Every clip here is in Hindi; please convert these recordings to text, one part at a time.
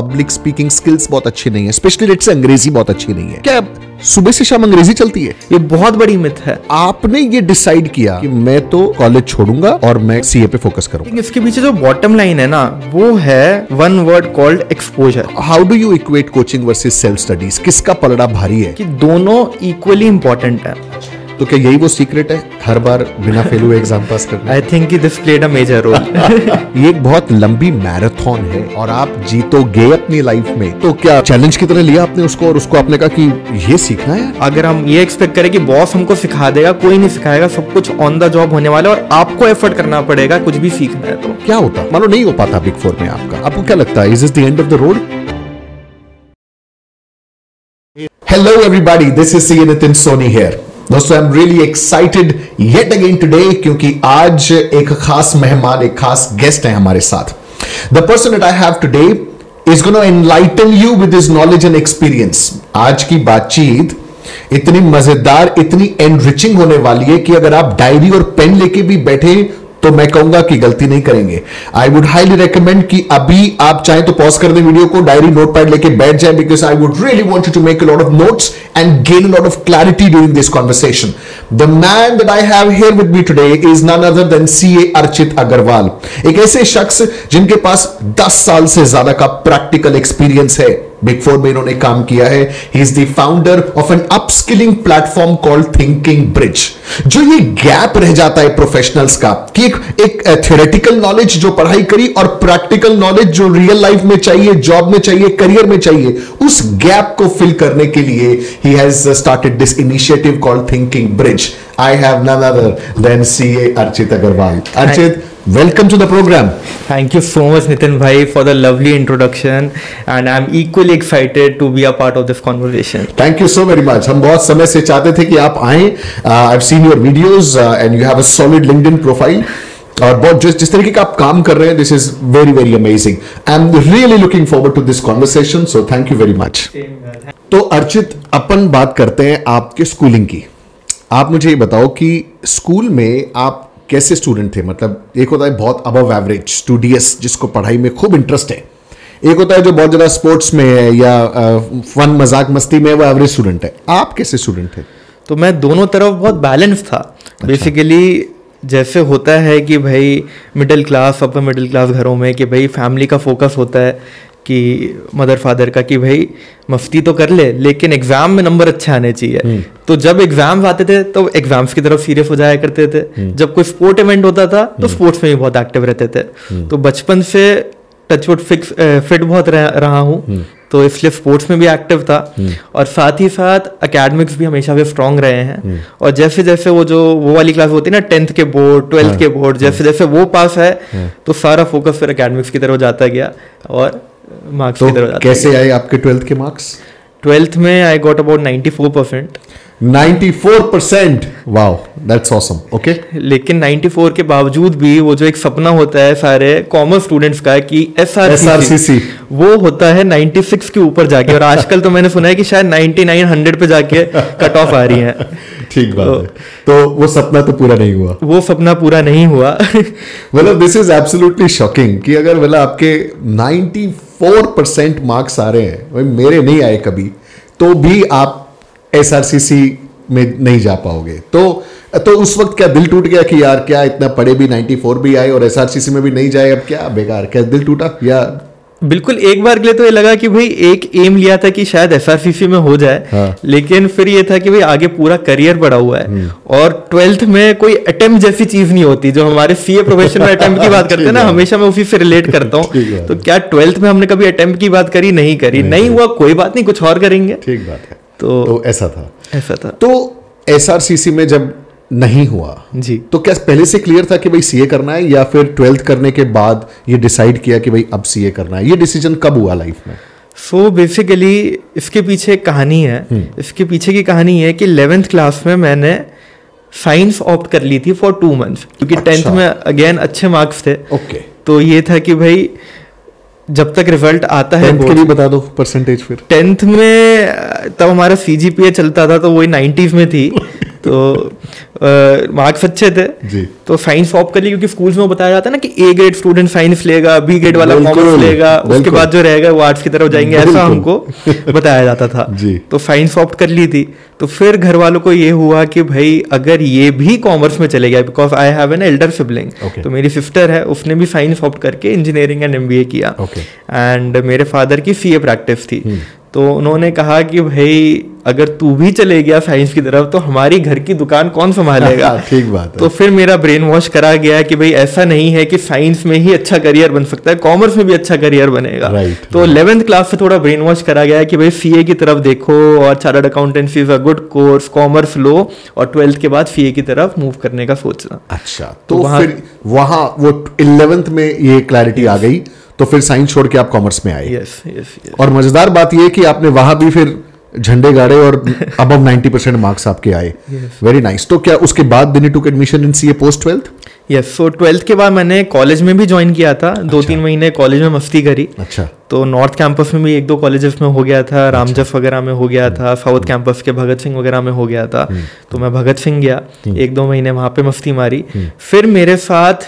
पब्लिक स्पीकिंग स्किल्स बहुत अच्छी नहीं है, स्पेशली लेट से अंग्रेजी बहुत अच्छी नहीं है। क्या सुबह से शाम अंग्रेजी चलती है? ये बहुत बड़ी मिथ है। आपने ये डिसाइड किया कि मैं तो कॉलेज छोड़ूंगा और मैं सीए पे फोकस करूंगा। इसके पीछे जो बॉटम लाइन है ना, वो है one word called exposure. How do you equate coaching versus self studies? किसका पलड़ा भारी है? कि दोनों इक्वली इम्पोर्टेंट है। तो क्या यही वो सीक्रेट है, हर बार बिना फेल हुए एग्जाम पास करना? I think this played a major role. ये एक बहुत लंबी मैराथन है और आप जीतोगे अपनी लाइफ में। तो क्या चैलेंज की तरह लिया आपने उसको और उसको आपने कहा कि ये सीखना है? अगर हम ये एक्सपेक्ट करें कि बॉस हमको सिखा देगा, कोई नहीं सिखाएगा, सब कुछ ऑन द जॉब होने वाला है और आपको एफर्ट करना पड़ेगा कुछ भी सीखना है। तो क्या होता, मानो नहीं हो पाता बिग फोर में आपका। आपको क्या लगता है, is this the end of the road? Hello everybody, this is CA Nitin Soni here. दोस्तों, I am really excited yet again today, क्योंकि आज एक खास मेहमान, एक खास गेस्ट है हमारे साथ। The person that I have today is gonna enlighten you with his knowledge and experience. आज की बातचीत इतनी मजेदार, इतनी एनरिचिंग होने वाली है कि अगर आप डायरी और पेन लेके भी बैठे तो मैं कहूंगा कि गलती नहीं करेंगे। आई वुड हाईली रेकमेंड कि अभी आप चाहे तो पॉज कर दें वीडियो को, डायरी नोटपैड लेके बैठ जाए, because I would really want you to make a lot of notes and gain a lot of clarity during this conversation. The man that I have here with me today is none other than CA Archit Agrawal. एक ऐसे शख्स जिनके पास 10 साल से ज्यादा का practical experience है। Big 4 में इन्होंने काम किया है। He is the founder of an upskilling platform called Thinking Bridge. जो ये गैप रह जाता है प्रोफेशनल्स का कि एक theoretical knowledge जो पढ़ाई करी और practical knowledge जो real life में चाहिए, job में चाहिए, career में चाहिए, उस गैप को fill करने के लिए he has started this initiative called Thinking Bridge. I have none other than CA Archit Agrawal. Archit, welcome to the program. Thank you so much, Nitin bhai, for the lovely introduction, and I'm equally excited to be a part of this conversation. Thank you so very much. हम बहुत समय से चाहते थे कि आप आएं. I've seen your videos and you have a solid LinkedIn profile. और बहुत जिस तरीके का आप काम कर रहे हैं, this is very very amazing. I am really looking forward to this conversation, so thank you very much. तो अर्चित, अपन बात करते हैं आपके स्कूलिंग की। आप मुझे ये बताओ कि स्कूल में आप कैसे स्टूडेंट थे? मतलब एक होता है बहुत अबव एवरेज स्टूडियस, जिसको पढ़ाई में खूब इंटरेस्ट है, एक होता है जो बहुत ज़्यादा स्पोर्ट्स में है या फन मजाक मस्ती में, वो एवरेज स्टूडेंट है। आप कैसे स्टूडेंट थे? तो मैं दोनों तरफ बहुत बैलेंस था। बेसिकली जैसे होता है कि भाई middle class, upper middle class घरों में कि भाई फैमिली का फोकस होता है कि मदर फादर का कि भाई मस्ती तो कर ले लेकिन एग्जाम में नंबर अच्छे आने चाहिए। तो जब एग्जाम्स आते थे तो एग्जाम्स की तरफ सीरियस हो जाया करते थे। जब कोई स्पोर्ट इवेंट होता था तो स्पोर्ट्स में भी बहुत एक्टिव रहते थे। तो बचपन से टचवुड फिट बहुत रहा हूँ, तो इसलिए स्पोर्ट्स में भी एक्टिव था और साथ ही साथ अकेडमिक्स भी हमेशा भी स्ट्रांग रहे हैं। और जैसे जैसे वो वाली क्लास होती है ना, 10th के बोर्ड, 12th के बोर्ड, जैसे जैसे वो पास है तो सारा फोकस फिर अकेडमिक्स की तरफ जाता गया और मार्क्स की तरफ जाता। कैसे आए आपके 12th के मार्क्स? 12th में I got about 94%। 94%! Wow, that's awesome. Okay. लेकिन 94 के बावजूद भी वो जो एक सपना होता है सारे कॉमर्स स्टूडेंट्स का कि SRCC, वो होता है 96 के ऊपर जाके। और आजकल तो मैंने सुना है कि शायद 99-100 पे जाके कट ऑफ आ रही है। ठीक बात है। तो वो सपना तो पूरा नहीं हुआ। वो सपना पूरा नहीं हुआ। मतलब दिस इज एब्सोल्युटली शॉकिंग कि अगर मतलब आपके 94% मार्क्स आ रहे हैं, भाई मेरे नहीं आए कभी, तो भी आप SRCC में नहीं जा पाओगे। तो उस वक्त क्या दिल टूट गया कि यार क्या इतना पढ़े भी, 94 भी आए और SRCC में भी नहीं जाए, अब क्या बेकार? क्या दिल टूटा? या बिल्कुल एक बार के लिए तो ये लगा कि भाई एक एम लिया था कि शायद SRCC में हो जाए। हाँ। लेकिन फिर ये था कि भाई आगे पूरा करियर पड़ा हुआ है और 12th में कोई अटेम्प्ट जैसी चीज नहीं होती। जो हमारे सीए प्रोफेशन में अटेम्प्ट की बात करते हैं ना, हमेशा मैं उसी से रिलेट करता हूँ। तो क्या 12th में हमने कभी अटेम्प्ट की बात करी? नहीं करी। नहीं हुआ, कोई बात नहीं, कुछ और करेंगे। ठीक बात है। तो ऐसा था। तो SRCC में जब नहीं हुआ जी, तो क्या पहले से क्लियर था कि भाई सीए करना है या फिर 12th करने के बाद ये डिसाइड किया कि भाई अब सीए करना है? ये डिसीजन कब हुआ लाइफ में? सो बेसिकली इसके पीछे एक कहानी है। इसके पीछे की कहानी है कि 11th क्लास में मैंने साइंस ऑप्ट कर ली थी फॉर 2 मंथ्स, क्योंकि 10th में अगेन अच्छे मार्क्स थे। ओके। तो ये था कि भाई जब तक रिजल्ट आता है, के लिए बता दो परसेंटेज। फिर 10th में तब हमारा CGPA चलता था तो वही 90s में थी। तो मार्क्स अच्छे थे जी, तो साइंस ऑप कर ली, क्योंकि स्कूल्स में बताया जाता है ना कि ए ग्रेड स्टूडेंट साइंस लेगा, बी ग्रेड वाला कॉमर्स लेगा, उसके बाद जो रहेगा वो आर्ट्स की तरफ जाएंगे, ऐसा हमको बताया जाता था जी। तो साइंस ऑप्ट कर ली थी, तो फिर घर वालों को ये हुआ कि भाई अगर ये भी कॉमर्स में चले गया, because I have an elder sibling, तो मेरी सिस्टर है उसने भी साइंस ऑप्ट करके इंजीनियरिंग एंड एमबीए किया, एंड मेरे फादर की सीए प्रैक्टिस थी, तो उन्होंने कहा कि भाई अगर तू भी चले गया साइंस की तरफ तो हमारी घर की दुकान कौन संभालेगा। ठीक बात है। तो फिर मेरा ब्रेन वॉश करा गया कि भाई ऐसा नहीं है कि साइंस में ही अच्छा करियर बन सकता है, कॉमर्स में भी अच्छा करियर बनेगा। तो 11th क्लास से थोड़ा ब्रेन वॉश करा गया कि भाई सीए की तरफ देखो, और chartered accountancy is a good course, commerce लो, और 12th के बाद सीए की तरफ मूव करने का सोचना। अच्छा, तो फिर वहाँ वो 11th में ये क्लैरिटी आ गई, तो फिर साइंस छोड़ के आप कॉमर्स में आए। और मजेदार बात यह कि आपने वहाँ भी फिर झंडे गाड़े और अबव 90% मार्क्स आपके आए। Very nice. तो क्या उसके बाद then you took admission in CA post 12th? Yes, so 12th के बाद मैंने कॉलेज में भी ज्वाइन किया था। अच्छा। 2-3 महीने कॉलेज में मस्ती करी। अच्छा। तो नॉर्थ कैंपस में भी 1-2 कॉलेजेस में हो गया था, रामजस वगैरह में हो गया था, साउथ कैंपस के भगत सिंह वगैरह में हो गया था। तो मैं भगत सिंह गया, 1-2 महीने वहाँ पे मस्ती मारी। फिर मेरे साथ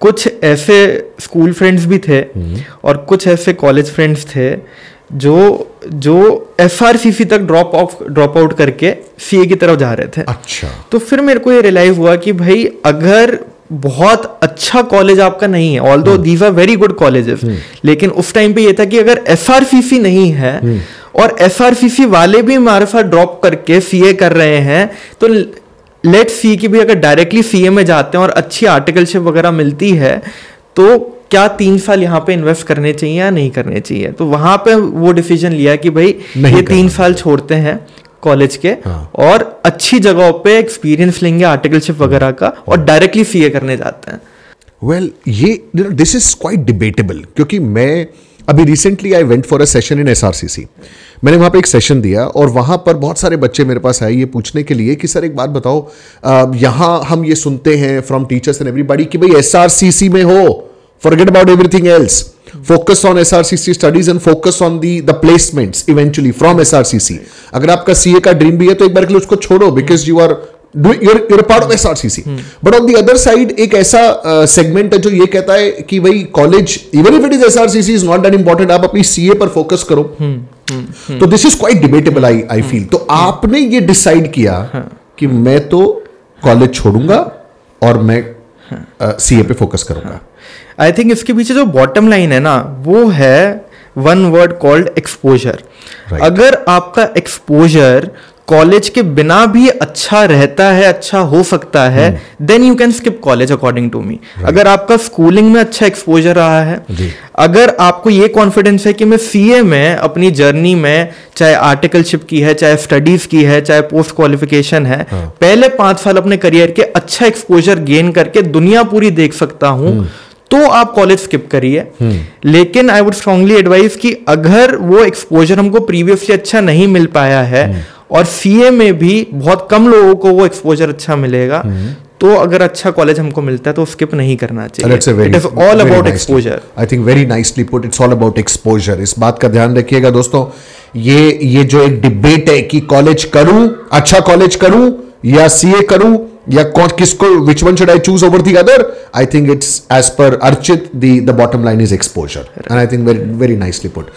कुछ ऐसे स्कूल फ्रेंड्स भी थे और कुछ ऐसे कॉलेज फ्रेंड्स थे जो SRCC तक ड्रॉप आउट करके CA की तरफ जा रहे थे। अच्छा। तो फिर मेरे को ये रियलाइज हुआ कि भाई अगर बहुत अच्छा कॉलेज आपका नहीं है, although these are very good colleges, लेकिन उस टाइम पे ये था कि अगर SRCC नहीं है और SRCC वाले भी हमारे साथ ड्रॉप करके CA कर रहे हैं, तो लेट सी की भी अगर डायरेक्टली सीए में जाते हैं और अच्छी आर्टिकलशिप वगैरह मिलती है तो क्या 3 साल यहाँ पे इन्वेस्ट करने चाहिए या नहीं करने चाहिए। तो वहाँ पे वो डिसीजन लिया कि भाई ये 3 साल छोड़ते हैं कॉलेज के। हाँ। और अच्छी जगहों पे एक्सपीरियंस लेंगे आर्टिकलशिप वगैरह का और डायरेक्टली सीए करने जाते हैं। वेल, ये दिस इज क्वाइट डिबेटेबल, क्योंकि मैं अभी recently I went for a session in SRCC, मैंने वहाँ पे एक सेशन दिया और वहाँ पर बहुत सारे बच्चे मेरे पास आए ये पूछने के लिए कि सर एक बात बताओ, यहाँ हम ये सुनते हैं फ्रॉम टीचर्स एंड एवरीबॉडी कि भाई SRCC में हो, forget about everything else, focus on SRCC studies and focus on the placements eventually from SRCC। अगर आपका सीए का ड्रीम भी है तो एक बार के लिए उसको छोड़ो, because you are part of SRCC। But on the other side एक ऐसा सेगमेंट है जो ये कहता है कि भाई college even if it is SRCC is not that important, आप अपनी सीए पर फोकस करो। तो this is quite debatable I feel. तो आपने ये डिसाइड किया कि मैं तो कॉलेज छोड़ूंगा और मैं सीए पे फोकस करूंगा। आई थिंक इसके पीछे जो बॉटम लाइन है ना वो है 1 वर्ड कॉल्ड एक्सपोजर। अगर आपका एक्सपोजर कॉलेज के बिना भी अच्छा रहता है, अच्छा हो सकता है, then you can skip college according to me. अगर आपका स्कूलिंग में अच्छा एक्सपोजर रहा है, अगर आपको ये कॉन्फिडेंस है कि मैं सीए में अपनी जर्नी में चाहे आर्टिकलशिप की है, चाहे स्टडीज की है, चाहे पोस्ट क्वालिफिकेशन है, पहले 5 साल अपने करियर के अच्छा एक्सपोजर गेन करके दुनिया पूरी देख सकता हूं, तो आप कॉलेज स्किप करिए। लेकिन आई वुड स्ट्रांगली एडवाइज कि अगर वो एक्सपोजर हमको प्रीवियसली अच्छा नहीं मिल पाया है और सीए में भी बहुत कम लोगों को वो एक्सपोजर अच्छा मिलेगा, तो अगर अच्छा कॉलेज हमको मिलता है तो स्किप नहीं करना चाहिए। It is all about exposure. I think very nicely put, it's all about exposure. इस बात का ध्यान रखिएगा दोस्तों। ये जो एक डिबेट है कि कॉलेज करूं, अच्छा कॉलेज करूं या सीए करूं या किसको, which one should I choose over the other, I think it's as per Archit the bottom line is exposure, and I think very nicely put.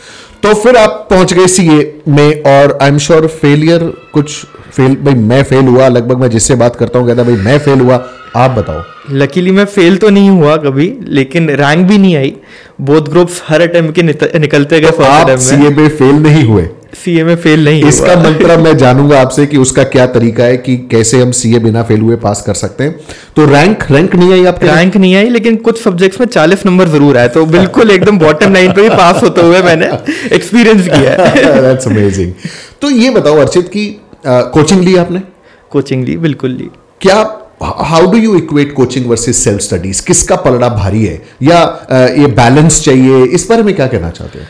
तो फिर आप पहुंच गए सीए में और आई एम श्योर फेलियर कुछ भाई मैं फेल हुआ, लगभग मैं जिससे बात करता हूँ कहता भाई मैं फेल हुआ। आप बताओ। लकीली मैं फेल तो नहीं हुआ कभी, लेकिन रैंक भी नहीं आई। बोथ ग्रुप्स हर अटेम्प्ट के निकलते गए। तो आप सीए में फेल नहीं हुए? सीए में फेल नहीं हुआ। इसका मंत्र मैं जानूंगा आपसे कि उसका क्या तरीका है कि कैसे हम सीए बिना फेल हुए पास कर सकते हैं। तो रैंक नहीं आई आपके? रैंक नहीं आई, लेकिन कुछ सब्जेक्ट्स में 40 नंबर जरूर आए, तो बिल्कुल एकदम बॉटम लाइन पे भी पास होते हुए मैंने एक्सपीरियंस किया है। That's amazing. तो ये बताओ अर्चित की कोचिंग ली आपने? कोचिंग ली, बिल्कुल ली। क्या, how do you equate coaching versus self studies? किसका पलड़ा भारी है या ये बैलेंस चाहिए, इस बारे में क्या कहना चाहते हैं?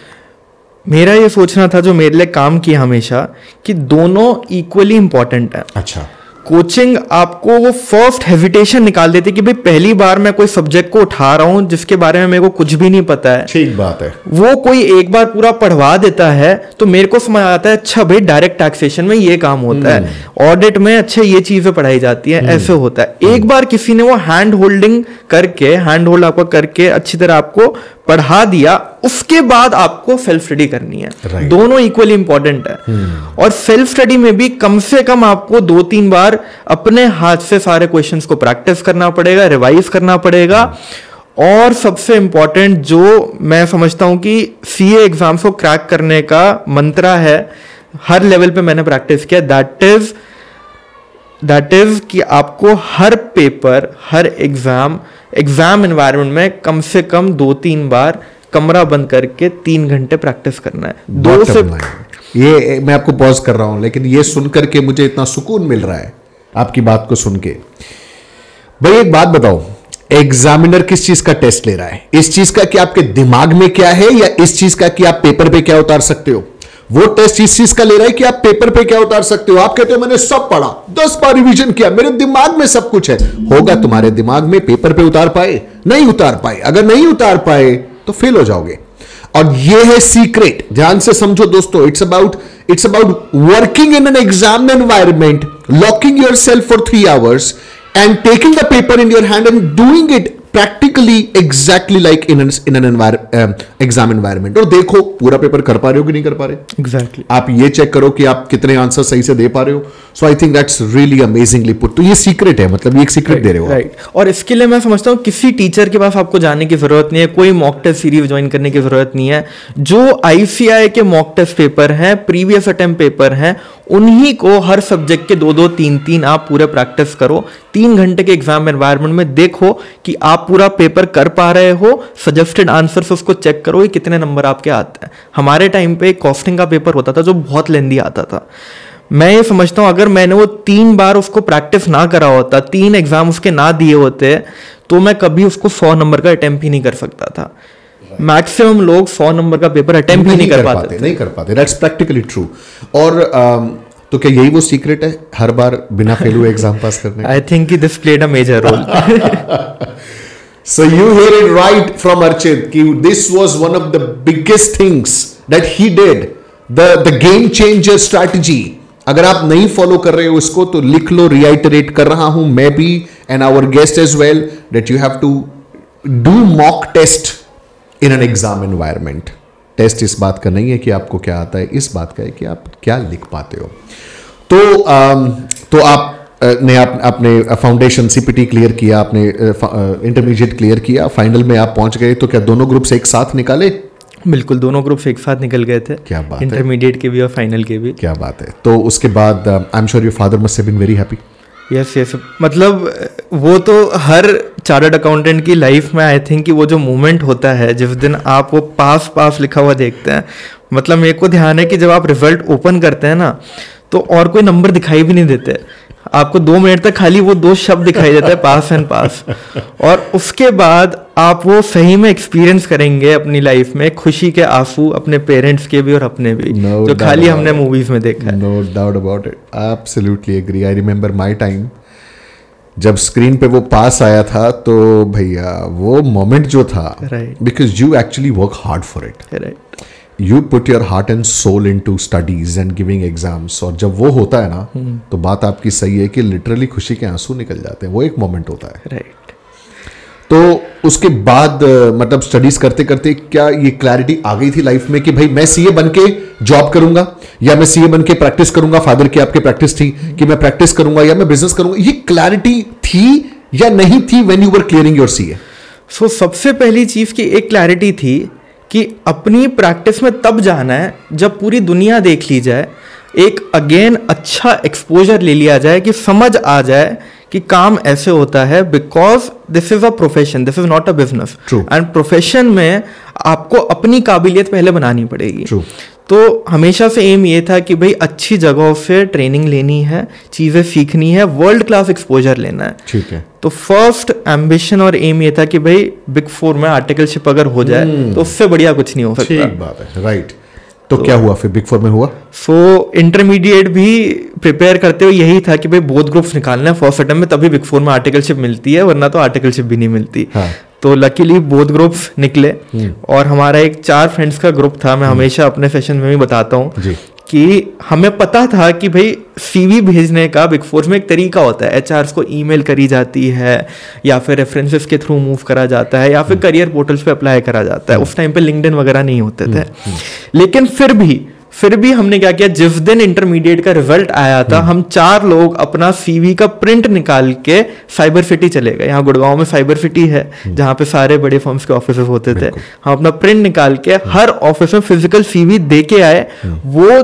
मेरा ये सोचना था, जो मेरे लिए काम किया हमेशा, कि दोनों इक्वली इंपॉर्टेंट है। अच्छा। कोचिंग आपको वो फर्स्ट हेजिटेशन निकाल देती है कि भाई पहली बार मैं कोई सब्जेक्ट को उठा रहा हूँ जिसके बारे में मेरे को कुछ भी नहीं पता है। ठीक बात है। वो कोई एक बार पूरा पढ़वा देता है तो मेरे को समझ आता है, अच्छा भाई डायरेक्ट टैक्सेशन में ये काम होता है, ऑडिट में अच्छा ये चीजें पढ़ाई जाती है, ऐसे होता है। एक बार किसी ने वो हैंड होल्डिंग करके, हैंड होल्ड आपको करके अच्छी तरह आपको पढ़ा दिया, उसके बाद आपको सेल्फ स्टडी करनी है। right. दोनों इक्वली इंपॉर्टेंट है। और सेल्फ स्टडी में भी कम से कम आपको 2-3 बार अपने हाथ से सारे क्वेश्चंस को प्रैक्टिस करना पड़ेगा, रिवाइज करना पड़ेगा। और सबसे इंपॉर्टेंट जो मैं समझता हूं कि सीए एग्जाम्स को क्रैक करने का मंत्रा है, हर लेवल पे मैंने प्रैक्टिस किया, दैट इज कि आपको हर पेपर, हर एग्जाम एनवायरनमेंट में कम से कम 2-3 बार कमरा बंद करके 3 घंटे प्रैक्टिस करना है। ये मैं आपको पॉज कर रहा हूं, लेकिन ये सुनकर के मुझे इतना सुकून मिल रहा है आपकी बात को सुन के। भाई एक बात बताओ, एग्जामिनर किस चीज का टेस्ट ले रहा है? इस चीज का कि आपके दिमाग में क्या है, या इस चीज का कि आप पेपर पे क्या उतार सकते हो? वो टेस्ट इस चीज का ले रहा है कि आप पेपर पे क्या उतार सकते हो। आप कहते हो मैंने सब पढ़ा, 10 बार रिवीजन किया, मेरे दिमाग में सब कुछ है। होगा तुम्हारे दिमाग में, पेपर पे उतार पाए नहीं उतार पाए, अगर नहीं उतार पाए तो फेल हो जाओगे। और ये है सीक्रेट, ध्यान से समझो दोस्तों। It's about working in an exam environment, locking yourself for 3 hours and taking the paper in your hand and doing it practically exactly like in an exam environment. और देखो पूरा पेपर कर पा रहे हो कि नहीं कर पा रहे। एग्जैक्टली आप ये चेक करो कि आप कितने आंसर सही से दे पा रहे हो। So I think that's really amazingly put. तो ये सीक्रेट है, मतलब ये एक सीक्रेट दे रहे हो। राइट। और इसके लिए मैं समझता हूँ किसी टीचर के पास आपको जाने की जरूरत नहीं है, कोई मॉक टेस्ट सीरीज ज्वाइन करने की जरूरत नहीं है। जो ICAI के मॉक टेस्ट पेपर हैं, प्रीवियस अटेम्प्ट पेपर हैं, उन्हीं को हर सब्जेक्ट के 2-2, 3-3 आप पूरे प्रैक्टिस करो। 3 घंटे के एग्जाम एनवायरनमेंट में देखो कि आप पूरा पेपर कर पा रहे हो, सजेस्टेड आंसर्स उसको चेक करो कि कितने नंबर आपके आते हैं। हमारे टाइम पे कॉस्टिंग का पेपर होता था जो बहुत लेंदी आता था। मैं ये समझता हूँ अगर मैंने वो 3 बार उसको प्रैक्टिस ना करा होता, 3 एग्जाम उसके ना दिए होते, तो मैं कभी उसको 100 नंबर का अटेम्प्ट ही नहीं कर सकता था। मैक्सिमम लोग 100 नंबर का पेपर अटेम्प्ट नहीं कर पाते, नहीं कर पाते। That's practically true. और तो क्या यही वो सीक्रेट है हर बार बिना फेल हुए एग्जाम पास करने? I think this played a major role. So you hear it right from Archit कि this was one of the biggest things that he did, the game changer strategy. अगर आप नहीं फॉलो कर रहे हो इसको तो लिख लो, रिआइटरेट कर रहा हूं मैं भी and our guest as well, that you have to do mock test in an exam environment. Test इस बात का नहीं है कि आपको क्या आता है, इस बात का है कि आप क्या लिख पाते हो। तो आपने फाउंडेशन CPT क्लियर किया, आपने इंटरमीडिएट क्लियर किया, फाइनल में आप पहुंच गए। तो क्या दोनों ग्रुप से एक साथ निकाले? बिल्कुल, दोनों ग्रुप से एक साथ निकल गए थे। क्या बात है, इंटरमीडिएट के भी और फाइनल के भी। क्या बात है। तो उसके बाद I am sure your father must have been very happy. Yes, मतलब वो तो हर चार्टर्ड अकाउंटेंट की लाइफ में आई थिंक कि वो जो मोमेंट होता है जिस दिन आप वो पास लिखा हुआ देखते हैं, मतलब मेरे को ध्यान है कि जब आप रिजल्ट ओपन करते हैं ना तो और कोई नंबर दिखाई भी नहीं देते आपको, 2 मिनट तक खाली वो 2 शब्द दिखाई देता है, पास एंड पास। और उसके बाद आप वो सही में एक्सपीरियंस करेंगे अपनी लाइफ में, खुशी के आंसू अपने पेरेंट्स के भी और अपने भी, जो खाली हमने मूवीज में देखा है। No doubt about it, absolutely agree. I remember my time जब स्क्रीन पे वो पास आया था तो भैया वो मोमेंट जो था, because you actually work hard for it, right, you put your heart and soul into studies and giving exams. और जब वो होता है ना तो बात आपकी सही है कि लिटरली खुशी के आंसू निकल जाते हैं, वो एक मोमेंट होता है। राइट। तो उसके बाद मतलब स्टडीज करते करते क्या ये क्लैरिटी आ गई थी लाइफ में कि भाई मैं सीए बन के जॉब करूंगा, या मैं सीए बन के प्रैक्टिस करूंगा? फादर की आपके प्रैक्टिस थी कि मैं प्रैक्टिस करूंगा या मैं बिजनेस करूंगा, ये क्लैरिटी थी या नहीं थी when you were clearing your CA? सो सबसे पहली चीज की एक क्लैरिटी थी कि अपनी प्रैक्टिस में तब जाना है जब पूरी दुनिया देख ली जाए, एक अगेन अच्छा एक्सपोजर ले लिया जाए, कि समझ आ जाए कि काम ऐसे होता है। Because this is a profession, this is not a business, and profession में आपको अपनी काबिलियत पहले बनानी पड़ेगी। True. तो हमेशा से एम ये था कि भाई अच्छी जगहों से ट्रेनिंग लेनी है, चीज़ें सीखनी है, वर्ल्ड क्लास एक्सपोजर लेना है। ठीक है। तो फर्स्ट एम्बिशन और एम ये था कि भाई Big 4 में आर्टिकलशिप अगर हो जाए तो उससे बढ़िया कुछ नहीं हो सकता। ठीक बात है, राइट। तो क्या हुआ फिर बिग फोर में हुआ? सो इंटरमीडिएट भी प्रिपेयर करते हुए यही था कि भाई बोथ ग्रुप्स निकालना है फर्स्ट अटेम्प्ट में, तभी बिग फोर में आर्टिकलशिप मिलती है, वरना तो आर्टिकलशिप भी नहीं मिलती। हाँ. तो लकीली बोथ ग्रुप्स निकले और हमारा एक 4 फ्रेंड्स का ग्रुप था। मैं हमेशा अपने सेशन में भी बताता हूँ कि हमें पता था कि भाई सीवी भेजने का बिग फोर में एक तरीका होता है, एचआरस को ईमेल करी जाती है या फिर रेफरेंसेस के थ्रू मूव करा जाता है या फिर करियर पोर्टल्स पे अप्लाई करा जाता है। उस टाइम पे लिंक्डइन वगैरह नहीं होते थे, लेकिन फिर भी हमने क्या किया, जिस दिन इंटरमीडिएट का रिजल्ट आया था हम 4 लोग अपना सीवी का प्रिंट निकाल के साइबर सिटी चले गए। यहाँ गुड़गांव में साइबर सिटी है जहाँ पे सारे बड़े फर्म्स के ऑफिस होते थे। हम अपना प्रिंट निकाल के हर ऑफिस में फिजिकल सीवी दे के आए। वो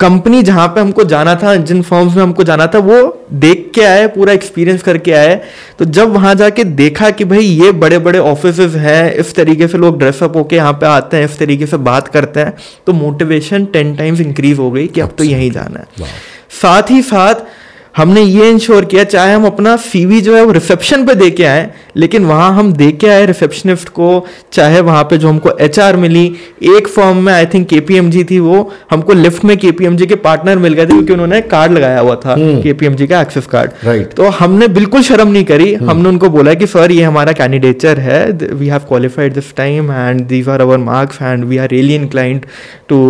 कंपनी जहाँ पे हमको जाना था, जिन फर्म्स में हमको जाना था, वो देख के आए, पूरा एक्सपीरियंस करके आए। तो जब वहाँ जाके देखा कि भाई ये बड़े बड़े ऑफिसेज हैं, इस तरीके से लोग ड्रेसअप होके यहाँ पे आते हैं, इस तरीके से बात करते हैं, तो मोटिवेशन 10 टाइम्स इंक्रीज हो गई कि अब तो यहीं जाना है। साथ ही साथ हमने ये इंश्योर किया, चाहे हम अपना सीवी जो है वो रिसेप्शन पे दे के आए, लेकिन वहाँ हम दे के आए रिसेप्शनिस्ट को, चाहे वहाँ पे जो हमको एचआर मिली, एक फॉर्म में आई थिंक केपीएमजी थी, वो हमको लिफ्ट में केपीएमजी के पार्टनर मिल गए थे क्योंकि उन्होंने कार्ड लगाया हुआ था केपीएमजी का एक्सेस कार्ड। तो हमने बिल्कुल शर्म नहीं करी, हमने उनको बोला कि सर ये हमारा कैंडिडेचर है, we have qualified this time and these are our marks and we are really inclined to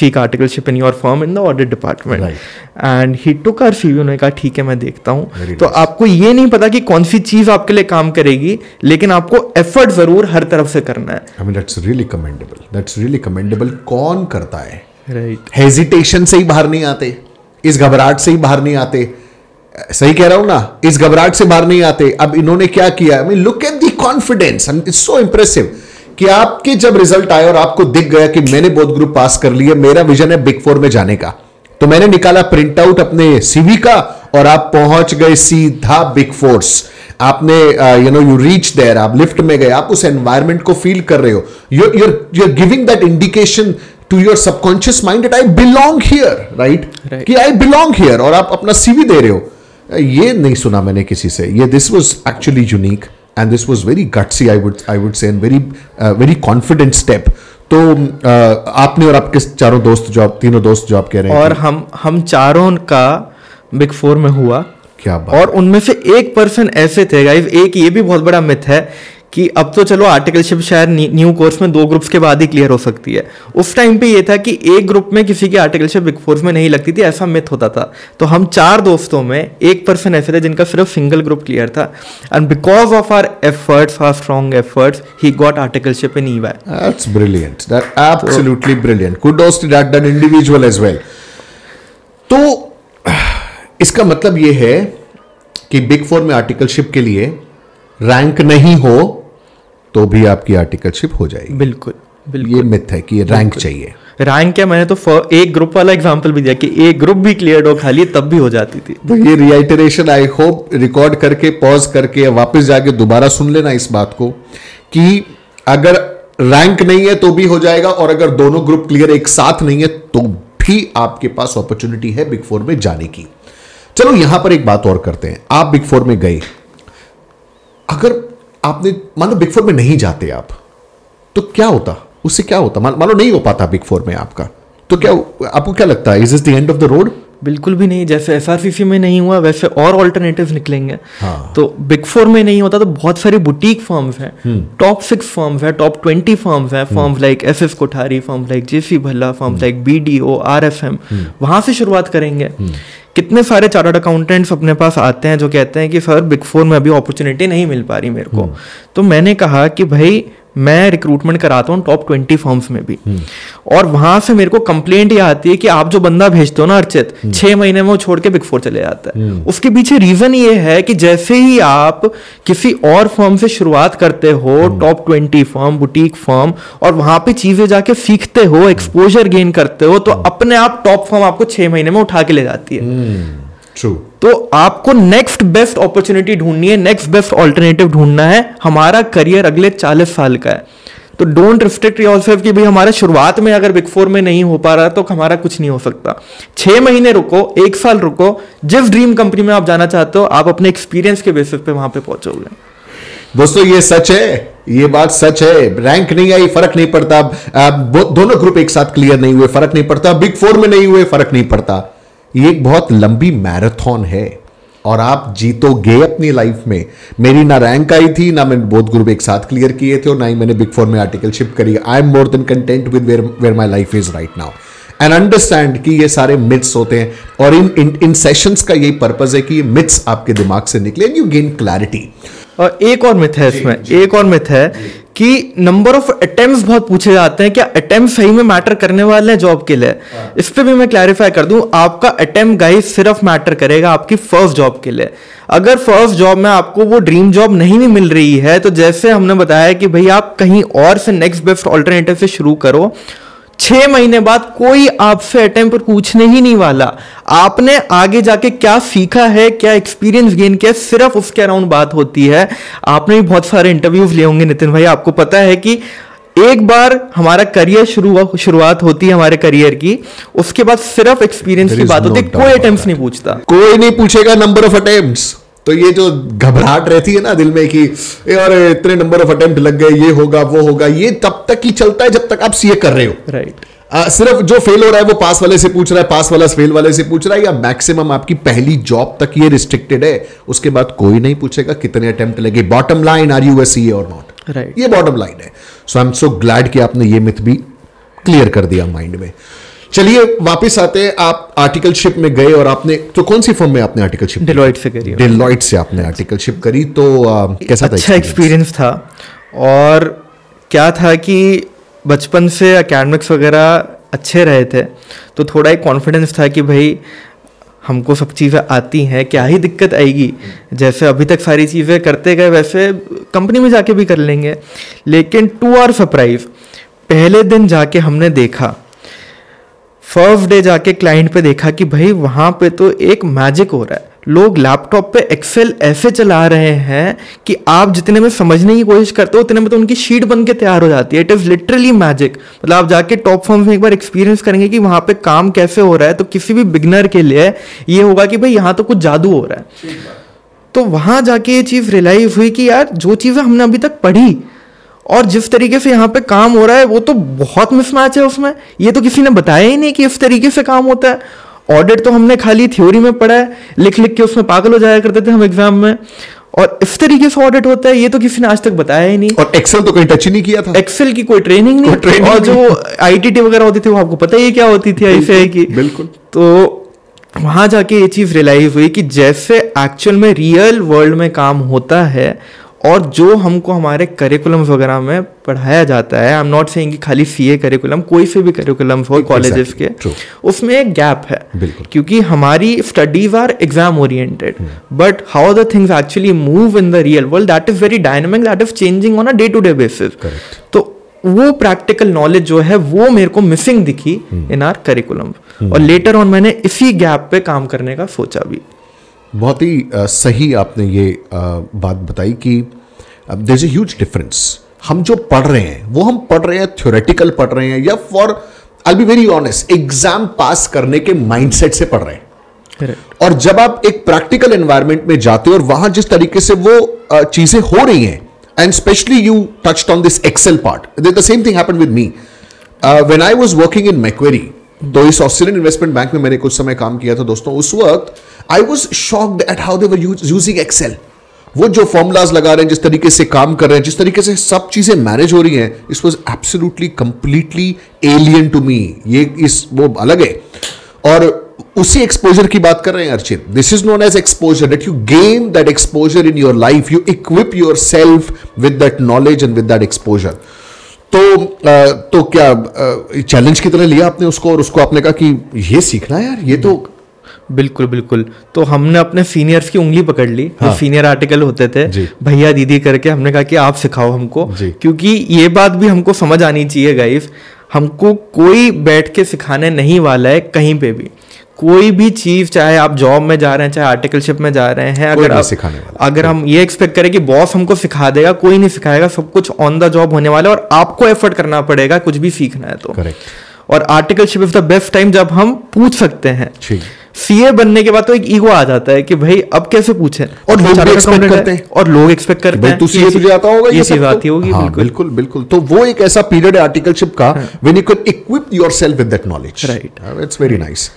seek articleship in your form in the audit department and he took our CV. उन्होंने कहा ठीक है मैं देखता हूं। तो आपको ये नहीं पता कि कौन सी चीज आपके लिए काम करेगी, लेकिन आपको एफर्ट जरूर हर तरफ से करना है। I mean, that's really commendable. कौन करता है? Right. हेजिटेशन से ही बाहर नहीं आते, इस घबराहट से ही बाहर नहीं आते, सही कह रहा हूं ना, इस घबराहट से बाहर नहीं आते। अब इन्होंने क्या किया, I mean, look at the confidence. It's so impressive. कि आपके जब रिजल्ट आए और आपको दिख गया कि मैंने बोथ ग्रुप पास कर लिया, मेरा विजन है बिग फोर में जाने का, तो मैंने निकाला प्रिंट आउट अपने सीवी का और आप पहुंच गए सीधा बिग फोर्स। आपने यू रीच देयर, आप लिफ्ट में गए, आप उस एनवायरमेंट को फील कर रहे हो। You are giving that indication to your subconscious mind that I belong here, right, कि आई बिलोंग हियर, और आप अपना सीवी दे रहे हो। ये नहीं सुना मैंने किसी से। ये this was actually unique and this was very gutsy, I would say, and very confident step. तो आपने और आपके चारों दोस्त, जो आप तीनों दोस्त जो आप कह रहे हैं, और हम चारों का बिग फोर में हुआ। क्या बात। और उनमें से एक पर्सन ऐसे थे गाइस, एक ये भी बहुत बड़ा मिथ है कि अब तो चलो आर्टिकलशिप शायद न्यू कोर्स में 2 ग्रुप्स के बाद ही क्लियर हो सकती है। उस टाइम पे ये था कि एक ग्रुप में किसी की आर्टिकलशिप बिग फोर में नहीं लगती थी, ऐसा मिथ होता था। तो हम 4 दोस्तों में एक पर्सन ऐसे थे जिनका सिर्फ सिंगल ग्रुप क्लियर था, and because of our efforts, our strong efforts, he got articleship in EY. That's brilliant, that absolutely brilliant, kudos to that individual as well. तो इसका मतलब यह है कि बिग फोर में आर्टिकलशिप के लिए रैंक नहीं हो तो भी आपकी आर्टिकलशिप हो जाएगी। बिल्कुल ये मिथ है कि रैंक चाहिए। रैंक क्या, मैंने तो एक ग्रुप वाला एग्जांपल भी दिया कि एक ग्रुप भी क्लियर हो खाली तब भी हो जाती थी। तो ये रिआइटरेशन आई होप रिकॉर्ड करके, पॉज करके, वापस जाके दोबारा सुन लेना इस बात को कि अगर रैंक नहीं है तो भी हो जाएगा, और अगर दोनों ग्रुप क्लियर एक साथ नहीं है तो भी आपके पास अपॉर्चुनिटी है बिग फोर में जाने की। चलो यहां पर एक बात और करते हैं। आप बिग फोर में गए, अगर आपने मान लो बिग फोर में नहीं जाते आप, तो क्या होता, उससे क्या होता? मान लो नहीं हो पाता बिग फोर में आपका, तो क्या आपको क्या लगता है, is this the end of the road? बिल्कुल भी नहीं। जैसे एसआरसीसी में नहीं हुआ वैसे और ऑल्टरनेटिव्स निकलेंगे। हाँ। तो बिग फोर में नहीं होता तो बहुत सारी बुटीक फर्म्स हैं, टॉप 6 फर्म्स हैं, टॉप 20 फर्म्स हैं, firms like SS Kothari, firms like JC Bhalla, firms like BDO, RFM, वहां से शुरुआत करेंगे। कितने सारे चार्टर्ड अकाउंटेंट्स अपने पास आते हैं जो कहते हैं कि सर बिग फोर में अभी अपॉर्चुनिटी नहीं मिल पा रही मेरे को। तो मैंने कहा कि भाई मैं रिक्रूटमेंट कराता हूँ टॉप 20 फर्म्स में भी, और वहां से मेरे को कंप्लेंट ये आती है कि आप जो बंदा भेजते हो ना अर्चित, 6 महीने में वो छोड़ के बिग फोर चले जाता है। उसके पीछे रीजन ये है कि जैसे ही आप किसी और फर्म से शुरुआत करते हो, टॉप 20 फर्म, बुटीक फर्म, और वहां पे चीजें जाके सीखते हो, एक्सपोजर गेन करते हो, तो अपने आप टॉप फर्म आपको 6 महीने में उठा के ले जाती है। True. तो आपको नेक्स्ट बेस्ट अपॉर्चुनिटी ढूंढनी है, नेक्स्ट बेस्ट ऑल्टरनेटिव ढूंढना है। हमारा करियर अगले 40 साल का है, तो डोंट रिस्ट्रिक्ट योरसेल्फ कि भाई हमारा शुरुआत में अगर बिग फोर में नहीं हो पा रहा तो हमारा कुछ नहीं हो सकता। 6 महीने रुको, 1 साल रुको, जिस ड्रीम कंपनी में आप जाना चाहते हो आप अपने एक्सपीरियंस के बेसिस पे वहां पे पहुंचोगे। दोस्तों ये सच है, ये बात सच है। रैंक नहीं आई फर्क नहीं पड़ता, दोनों ग्रुप एक साथ क्लियर नहीं हुए फर्क नहीं पड़ता, बिग फोर में नहीं हुए फर्क नहीं पड़ता। ये एक बहुत लंबी मैराथन है और आप जीतोगे अपनी लाइफ में। मेरी ना रैंक आई थी, ना मैंने बोथ ग्रुप एक साथ क्लियर किए थे और ना ही मैंने बिग फोर में आर्टिकलशिप करी। I am more than content with where my life is right now and understand कि ये सारे मिथ्स होते हैं और इन सेशंस का यही पर्पज है कि ये मिथ्स आपके दिमाग से निकले एंड यू गेन क्लैरिटी। और एक और मिथ है इसमें, एक और मिथ है कि नंबर ऑफ अटेम्प्ट्स बहुत पूछे जाते हैं। क्या अटेम्प्ट सही में मैटर करने वाले हैं जॉब के लिए? इस पे भी मैं क्लैरिफाई कर दूं, आपका अटेम्प्ट गाइस सिर्फ मैटर करेगा आपकी फर्स्ट जॉब के लिए। अगर फर्स्ट जॉब में आपको वो ड्रीम जॉब नहीं भी मिल रही है तो जैसे हमने बताया कि भाई आप कहीं और से नेक्स्ट बेस्ट ऑल्टरनेटिव से शुरू करो। 6 महीने बाद कोई आपसे अटेम्प्ट पूछने ही नहीं वाला। आपने आगे जाके क्या सीखा है, क्या एक्सपीरियंस गेन किया, सिर्फ उसके अराउंड बात होती है। आपने भी बहुत सारे इंटरव्यूज लिए होंगे नितिन भाई, आपको पता है कि एक बार हमारा करियर शुरुआत होती है हमारे करियर की, उसके बाद सिर्फ एक्सपीरियंस की बात होती है। कोई अटेम्प्ट नहीं पूछता, कोई नहीं पूछेगा नंबर ऑफ अटेम्प्ट्स। तो ये जो घबराहट रहती है ना दिल में कि और इतने नंबर ऑफ अटेम्प्ट लग गए, ये होगा वो होगा, ये तब तक ही चलता है जब तक आप सीए कर रहे हो। राइट। सिर्फ जो फेल हो रहा है वो पास वाले से पूछ रहा है, पास वाला फेल वाले से पूछ रहा है, या मैक्सिमम आपकी पहली जॉब तक ये रिस्ट्रिक्टेड है। उसके बाद कोई नहीं पूछेगा कितने अटेम्प्ट लगे। Bottom line, are you a CA और नॉट, राइट, ये बॉटम लाइन है। So I am so glad कि आपने ये मिथ भी क्लियर कर दिया माइंड में। चलिए वापस आते हैं, आप आर्टिकलशिप में गए और आपने तो कौन सी फर्म में आपने आर्टिकलशिप? डिलॉइट से करी। डिलॉइट से आपने आर्टिकलशिप करी तो कैसा था? अच्छा एक्सपीरियंस था। और क्या था कि बचपन से एकेडमिक्स वगैरह अच्छे रहे थे तो थोड़ा एक कॉन्फिडेंस था कि भाई हमको सब चीज़ें आती हैं, क्या ही दिक्कत आएगी, जैसे अभी तक सारी चीज़ें करते गए वैसे कंपनी में जाके भी कर लेंगे। लेकिन टू आवर सरप्राइज, पहले दिन जाके हमने देखा, फर्स्ट डे जाके क्लाइंट पे देखा कि भाई वहाँ पे तो एक मैजिक हो रहा है। लोग लैपटॉप पे एक्सेल ऐसे चला रहे हैं कि आप जितने में समझने की कोशिश करते हो उतने में तो उनकी शीट बन के तैयार हो जाती है। It is literally magic. मतलब आप जाके टॉप फॉर्म्स में एक बार एक्सपीरियंस करेंगे कि वहाँ पे काम कैसे हो रहा है तो किसी भी बिगनर के लिए ये होगा कि भाई यहाँ तो कुछ जादू हो रहा है। तो वहाँ जाके ये चीज़ रियलाइज हुई कि यार जो चीज़ें हमने अभी तक पढ़ी और जिस तरीके से यहाँ पे काम हो रहा है वो तो बहुत मिसमैच है उसमें। ये तो किसी ने बताया ही नहीं कि इस तरीके से काम होता है। ऑडिट तो हमने खाली थ्योरी में पढ़ा है, लिख लिख के उसमें पागल हो जाया करते थे हम एग्जाम में, और इस तरीके से ऑडिट होता है ये तो किसी ने आज तक बताया ही नहीं। और एक्सेल तो कहीं टच ही नहीं किया था, एक्सेल की कोई ट्रेनिंग नहीं, और जो आईटीटी वगैरह होती थी वो आपको पता ही क्या होती थी, ऐसे की बिल्कुल। तो वहाँ जाके ये चीज़ रियलाइज हुई कि जैसे एक्चुअल में रियल वर्ल्ड में काम होता है और जो हमको हमारे करिकुलम्स वगैरह में पढ़ाया जाता है। आई एम नॉट सेइंग कि खाली सीए करिकुलम, कोई से भी करिकुलम्स हो कॉलेजेस के, उसमें एक गैप है क्योंकि हमारी studies are exam oriented but how the things actually move in the real world that is very dynamic, that is changing on a day to day basis. तो वो प्रैक्टिकल नॉलेज जो है वो मेरे को मिसिंग दिखी इन आर करिकुलम, और लेटर ऑन मैंने इसी गैप पे काम करने का सोचा भी। बहुत ही सही आपने ये बात बताई कि there is a huge difference. हम जो पढ़ रहे हैं वो हम पढ़ रहे हैं थ्योरेटिकल पढ़ रहे हैं या for I be very honest exam pass करने के माइंडसेट से पढ़ रहे हैं। Correct. और जब आप एक प्रैक्टिकल एनवायरनमेंट में जाते हो और वहां जिस तरीके से वो चीजें हो रही हैं and specially you touched on this Excel part, the same thing happened with me when I was working in Macquarie. तो इस ऑस्ट्रेलियन इन्वेस्टमेंट बैंक में मैंने कुछ समय काम किया था दोस्तों। उस वक्त I was shocked at how they were using Excel. वो जो फॉर्मुलाज लगा रहे हैं, जिस तरीके से काम कर रहे हैं, जिस तरीके से सब चीजें मैनेज हो रही हैं, it was absolutely completely alien to me. ये इस वो अलग है। और उसी एक्सपोजर की बात कर रहे हैं Archit, this is known as exposure that you gain, that exposure in your life, you equip yourself with that knowledge and with that exposure. तो क्या चैलेंज की तरह लिया आपने उसको और उसको आपने कहा कि ये सीखना है यार, ये तो बिल्कुल बिल्कुल। तो हमने अपने सीनियर्स की उंगली पकड़ ली, हाँ। सीनियर आर्टिकल होते थे भैया दीदी करके, हमने कहा कि आप सिखाओ हमको, क्योंकि ये बात भी हमको समझ आनी चाहिए गाइस, हमको कोई बैठ के सिखाने नहीं वाला है कहीं पे भी। कोई भी चीज, चाहे आप जॉब में जा रहे हैं, चाहे आर्टिकलशिप में जा रहे हैं, अगर हम ये एक्सपेक्ट करें कि बॉस हमको सिखा देगा, कोई नहीं सिखाएगा। सब कुछ ऑन द जॉब होने वाला है और आपको एफर्ट करना पड़ेगा कुछ भी सीखना है तो। Correct. और articleship is the best time जब हम पूछ सकते हैं, सीए बनने के बाद तो एक ईगो आ जाता है कि भाई अब कैसे पूछे, और लोग एक्सपेक्ट करते हैं भाई तू सीए तुझे आता होगा, ये चीज आती होगी। बिल्कुल बिल्कुल। तो वो एक ऐसा पीरियड है आर्टिकलशिप का when you can equip yourself with that knowledge, right? It's very nice.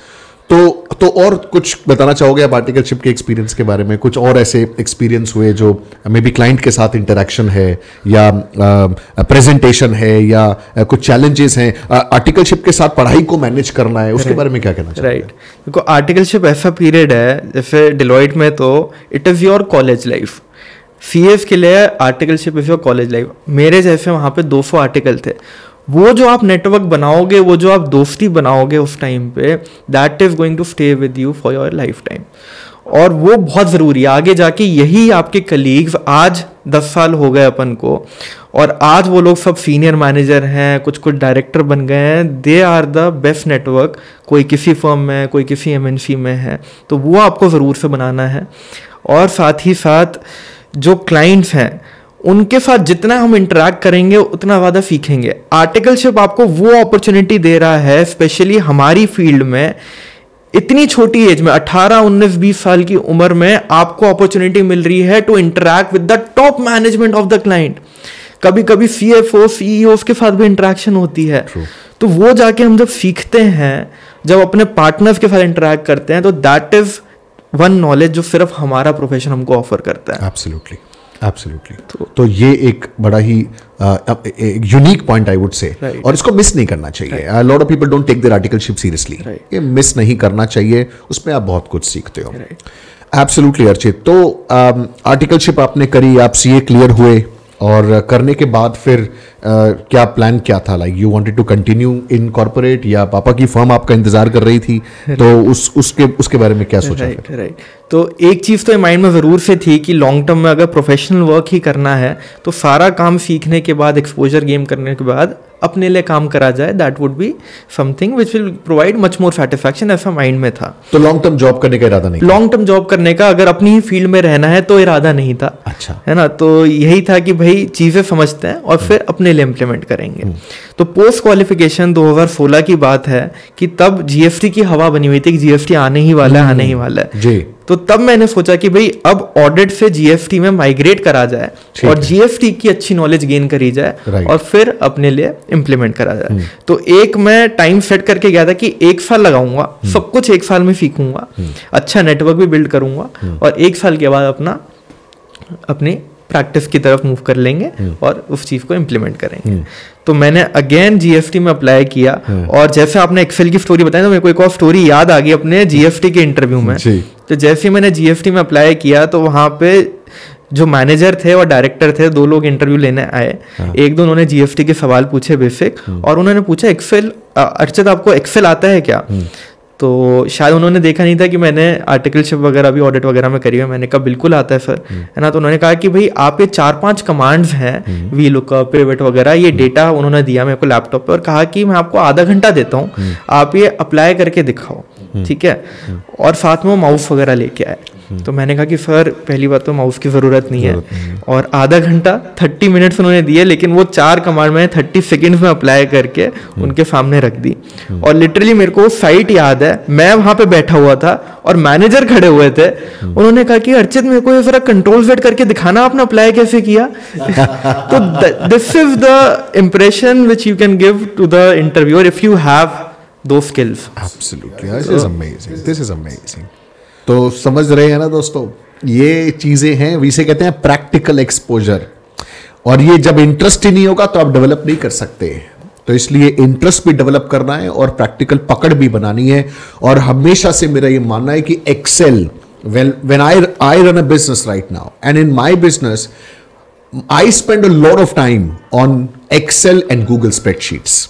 तो और कुछ बताना चाहोगे आप आर्टिकलशिप के एक्सपीरियंस के बारे में? कुछ और ऐसे एक्सपीरियंस हुए जो मे बी क्लाइंट के साथ इंटरेक्शन है या प्रेजेंटेशन है या कुछ चैलेंजेस हैं आर्टिकलशिप के साथ पढ़ाई को मैनेज करना है, उसके बारे में क्या कहना चाहोगे? राइट, देखो आर्टिकलशिप ऐसा पीरियड है, जैसे डिलॉयट में तो it is your college life, CF के लिए articleship is your college life. मेरे जैसे वहाँ पे 200 आर्टिकल थे। वो जो आप नेटवर्क बनाओगे, वो जो आप दोस्ती बनाओगे उस टाइम पे, that is going to stay with you for your lifetime. और वो बहुत ज़रूरी है आगे जाके। यही आपके कलीग्स, आज 10 साल हो गए अपन को, और आज वो लोग सब सीनियर मैनेजर हैं, कुछ कुछ डायरेक्टर बन गए हैं। They are the best network, कोई किसी फर्म में, कोई किसी एमएनसी में है। तो वो आपको ज़रूर से बनाना है। और साथ ही साथ जो क्लाइंट्स हैं उनके साथ जितना हम इंटरेक्ट करेंगे उतना ज़्यादा सीखेंगे। आर्टिकलशिप आपको वो अपॉर्चुनिटी दे रहा है, स्पेशली हमारी फील्ड में इतनी छोटी एज में 18, 19, 20 साल की उम्र में आपको अपॉर्चुनिटी मिल रही है to interact with the top management of the client. कभी कभी CFO, CEO के साथ भी इंटरेक्शन होती है। True. तो वो जाके हम जब सीखते हैं, जब अपने पार्टनर्स के साथ इंटरेक्ट करते हैं, तो दैट इज वन नॉलेज जो सिर्फ हमारा प्रोफेशन हमको ऑफर करता है। Absolutely absolutely. तो ये एक बड़ा ही unique point I would say, और इसको मिस नहीं करना चाहिए। Lot of people don't take their articleship seriously, ये मिस नहीं करना चाहिए, उसमें आप बहुत कुछ सीखते हो। एब्सोल्युटली अर्चित। तो आर्टिकलशिप आपने करी, आप सीए क्लियर हुए, और करने के बाद फिर क्या प्लान क्या था? Like you wanted to continue in corporate, या पापा की फर्म आपका इंतजार कर रही थी, तो उसके बारे में क्या सोचा? राइट। तो एक चीज़ तो माइंड में ज़रूर से थी कि लॉन्ग टर्म में अगर प्रोफेशनल वर्क ही करना है तो सारा काम सीखने के बाद, एक्सपोजर गेम करने के बाद अपने लिए काम करा जाए, that would be something which will provide much more satisfaction, ऐसा माइंड में था। तो लॉन्ग टर्म जॉब करने का इरादा नहीं? लॉन्ग टर्म जॉब करने का, अगर अपनी ही फील्ड में रहना है तो इरादा नहीं था। अच्छा, है ना। तो यही था कि भाई चीज़ें समझते हैं और फिर अपने लिए इम्प्लीमेंट करेंगे। तो पोस्ट क्वालिफिकेशन 2016 की बात है कि तब GST की हवा बनी हुई थी कि GST आने ही वाला है, आने ही वाला है जी। तो तब मैंने सोचा कि भाई अब ऑडिट से GST में माइग्रेट करा जाए और GST की अच्छी नॉलेज गेन करी जाए और फिर अपने लिए इम्प्लीमेंट करा जाए। तो एक मैं टाइम सेट करके गया था कि 1 साल लगाऊंगा, सब कुछ 1 साल में सीखूंगा, अच्छा नेटवर्क भी बिल्ड करूंगा, और 1 साल के बाद अपनी प्रैक्टिस की तरफ मूव कर लेंगे और उस चीज़ को इम्प्लीमेंट करेंगे। तो मैंने अगेन GST में अप्लाई किया, और जैसे आपने एक्सेल की स्टोरी बताई तो मेरे को एक और स्टोरी याद आ गई अपने GST के इंटरव्यू में। तो जैसे मैंने GST में अप्लाई किया तो वहाँ पे जो मैनेजर थे और डायरेक्टर थे, 2 लोग इंटरव्यू लेने आए। एक दो उन्होंने GST के सवाल पूछे बेसिक, और उन्होंने पूछा एक्सेल, अर्चित आपको एक्सेल आता है क्या? तो शायद उन्होंने देखा नहीं था कि मैंने आर्टिकलशिप वगैरह भी ऑडिट वगैरह में करी हुई। मैंने कहा बिल्कुल आता है सर, है ना। तो उन्होंने कहा कि भाई आप ये 4-5 कमांड्स हैं, वी लुकअप, पिवट वगैरह, ये डेटा उन्होंने दिया मेरे को लैपटॉप पे, और कहा कि मैं आपको आधा घंटा देता हूँ, आप ये अप्लाई करके दिखाओ, ठीक है। और साथ में वो माउस वगैरह लेके आए। तो मैंने कहा कि सर पहली बात तो माउस की ज़रूरत नहीं है, और आधा घंटा 30 मिनट्स उन्होंने दिए, लेकिन वो 4 कमांड मैंने 30 सेकेंड्स में अप्लाई करके उनके सामने रख दी। और लिटरली मेरे को साइट याद है, मैं वहाँ पे बैठा हुआ था और मैनेजर खड़े हुए थे। उन्होंने कहा कि अर्चित मेरे को ये ज़रा कंट्रोल सेट करके दिखाना, आपने अप्लाई कैसे किया? तो this is the impression which you can give to the interviewer if you have those skills. तो समझ रहे हैं ना दोस्तों, ये चीजें हैं, इसे कहते हैं प्रैक्टिकल एक्सपोजर। और ये जब इंटरेस्ट ही नहीं होगा तो आप डेवलप नहीं कर सकते, तो इसलिए इंटरेस्ट भी डेवलप करना है और प्रैक्टिकल पकड़ भी बनानी है। और हमेशा से मेरा ये मानना है कि Excel, when I run a business right now and in my business, I spend a lot of time on Excel and Google spreadsheets,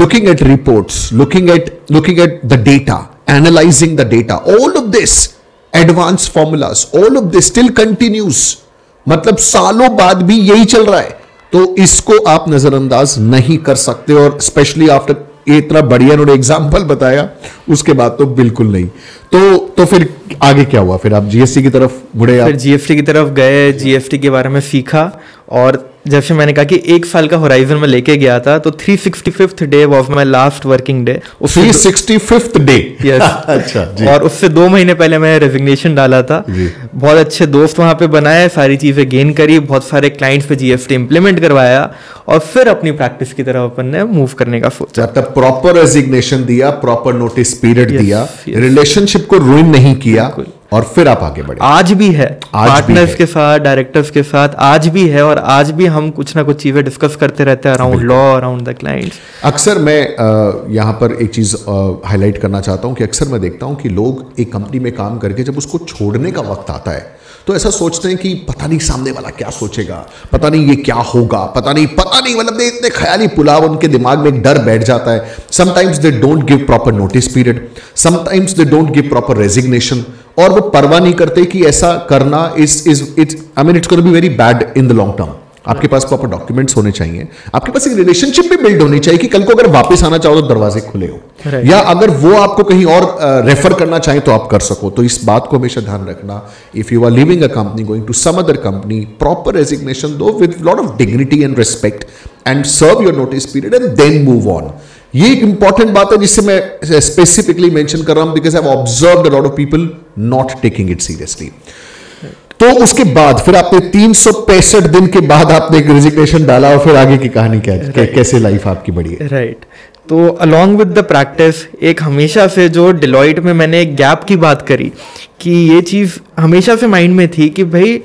looking at reports, looking at the data, analyzing the data, all of this advanced formulas, all of this still continues, मतलब सालों बाद भी यही चल रहा है। तो इसको आप नजरअंदाज नहीं कर सकते, और स्पेशली आफ्टर इतना बढ़िया उन्होंने एग्जाम्पल बताया, उसके बाद तो बिल्कुल नहीं। तो फिर आगे क्या हुआ? फिर आप GST की तरफ मुड़े? फिर GST की तरफ गए, GST के बारे में सीखा, और जब से मैंने कहा कि एक साल का होराइजन में लेके गया था तो 365th day was my last working day, 365th day, yes. अच्छा जी। और उससे 2 महीने पहले मैंने रेजिग्नेशन डाला था। बहुत अच्छे दोस्त वहाँ पे बनाए, सारी चीज़ें गेन करी, बहुत सारे क्लाइंट्स पे जीएसटी इम्प्लीमेंट करवाया और फिर अपनी प्रैक्टिस की तरफ अपन ने मूव करने का सोचा। तब प्रॉपर रेजिग्नेशन दिया, प्रॉपर नोटिस पीरियड दिया, रिलेशनशिप को रूइन नहीं किया और फिर आप आगे बढ़े। आज भी है पार्टनर्स के साथ, डायरेक्टर्स के साथ, आज भी है और आज भी हम कुछ ना कुछ चीजें डिस्कस करते रहते हैं around law, around the clients. अक्सर मैं यहाँ पर एक चीज हाईलाइट करना चाहता हूँ कि अक्सर मैं देखता हूँ कि लोग एक कंपनी में काम करके जब उसको छोड़ने का वक्त आता है तो ऐसा सोचते हैं कि पता नहीं सामने वाला क्या सोचेगा, पता नहीं ये क्या होगा, पता नहीं मतलब इतने ख्याली पुलाव, उनके दिमाग में एक डर बैठ जाता है। Sometimes they don't give proper notice period, sometimes they don't give proper resignation और वो परवाह नहीं करते कि ऐसा करना it's gonna be very bad in the long term. आपके पास प्रॉपर डॉक्यूमेंट्स होने चाहिए, आपके पास एक रिलेशनशिप भी बिल्ड होनी चाहिए कि कल को अगर वापस आना चाहो तो दरवाजे खुले हो, या अगर वो आपको कहीं और रेफर करना चाहे तो आप कर सको। तो इस बात को हमेशा ध्यान रखना, if you are living a company going to some other company, proper resignation दो with lot of dignity and respect and serve your notice period and then move on. ये एक इंपॉर्टेंट बात है जिससे मैं स्पेसिफिकली मेंशन कर रहा हूं because I have observed a lot of people not taking it seriously. तो उसके बाद फिर आपने 365 दिन के बाद आपने एक रेजिग्नेशन डाला और फिर आगे की कहानी क्या है, कैसे लाइफ आपकी बढ़ी है? राइट। तो अलॉन्ग विद द प्रैक्टिस एक हमेशा से जो डिलॉइट में मैंने एक गैप की बात करी कि ये चीज़ हमेशा से माइंड में थी कि भाई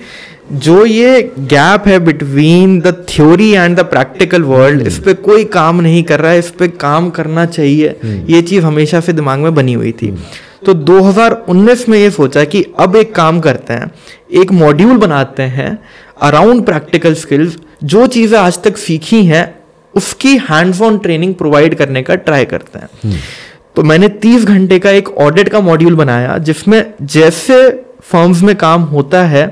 जो ये गैप है between the theory and the practical world, इस पे कोई काम नहीं कर रहा है, इस पे काम करना चाहिए, ये चीज़ हमेशा से दिमाग में बनी हुई थी। तो 2019 में ये सोचा कि अब एक काम करते हैं, एक मॉड्यूल बनाते हैं अराउंड प्रैक्टिकल स्किल्स, जो चीज़ें आज तक सीखी हैं उसकी हैंड्स ऑन ट्रेनिंग प्रोवाइड करने का ट्राई करते हैं। तो मैंने 30 घंटे का एक ऑडिट का मॉड्यूल बनाया जिसमें जैसे फर्म्स में काम होता है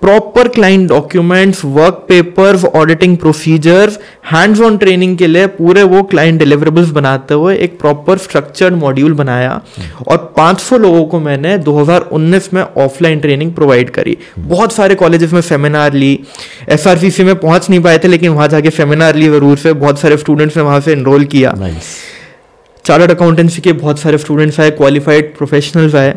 proper client documents, work papers, auditing procedures, hands on training के लिए पूरे वो क्लाइंट डिलीवरेबल्स बनाते हुए एक प्रॉपर स्ट्रक्चर्ड मॉड्यूल बनाया और 500 लोगों को मैंने 2019 में ऑफलाइन ट्रेनिंग प्रोवाइड करी। बहुत सारे कॉलेजेस में सेमिनार ली, SRCC में पहुंच नहीं पाए थे लेकिन वहाँ जाके सेमिनार ली जरूर से, बहुत सारे स्टूडेंट्स ने वहाँ से एनरोल किया। चार्टर्ड अकाउंटेंसी के बहुत सारे स्टूडेंट्स आए, क्वालिफाइड प्रोफेशनल्स आए,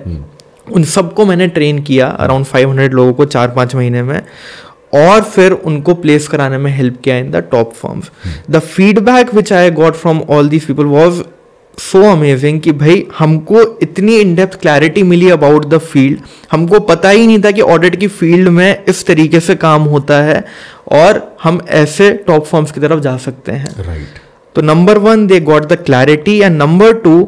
उन सबको मैंने ट्रेन किया अराउंड 500 लोगों को 4-5 महीने में और फिर उनको प्लेस कराने में हेल्प किया in the top firms. The feedback which I got from all these people was so amazing कि भाई हमको इतनी इन डेप्थ क्लैरिटी मिली अबाउट द फील्ड, हमको पता ही नहीं था कि ऑडिट की फील्ड में इस तरीके से काम होता है और हम ऐसे टॉप फर्म्स की तरफ जा सकते हैं। राइट। तो number 1 they got the clarity and number 2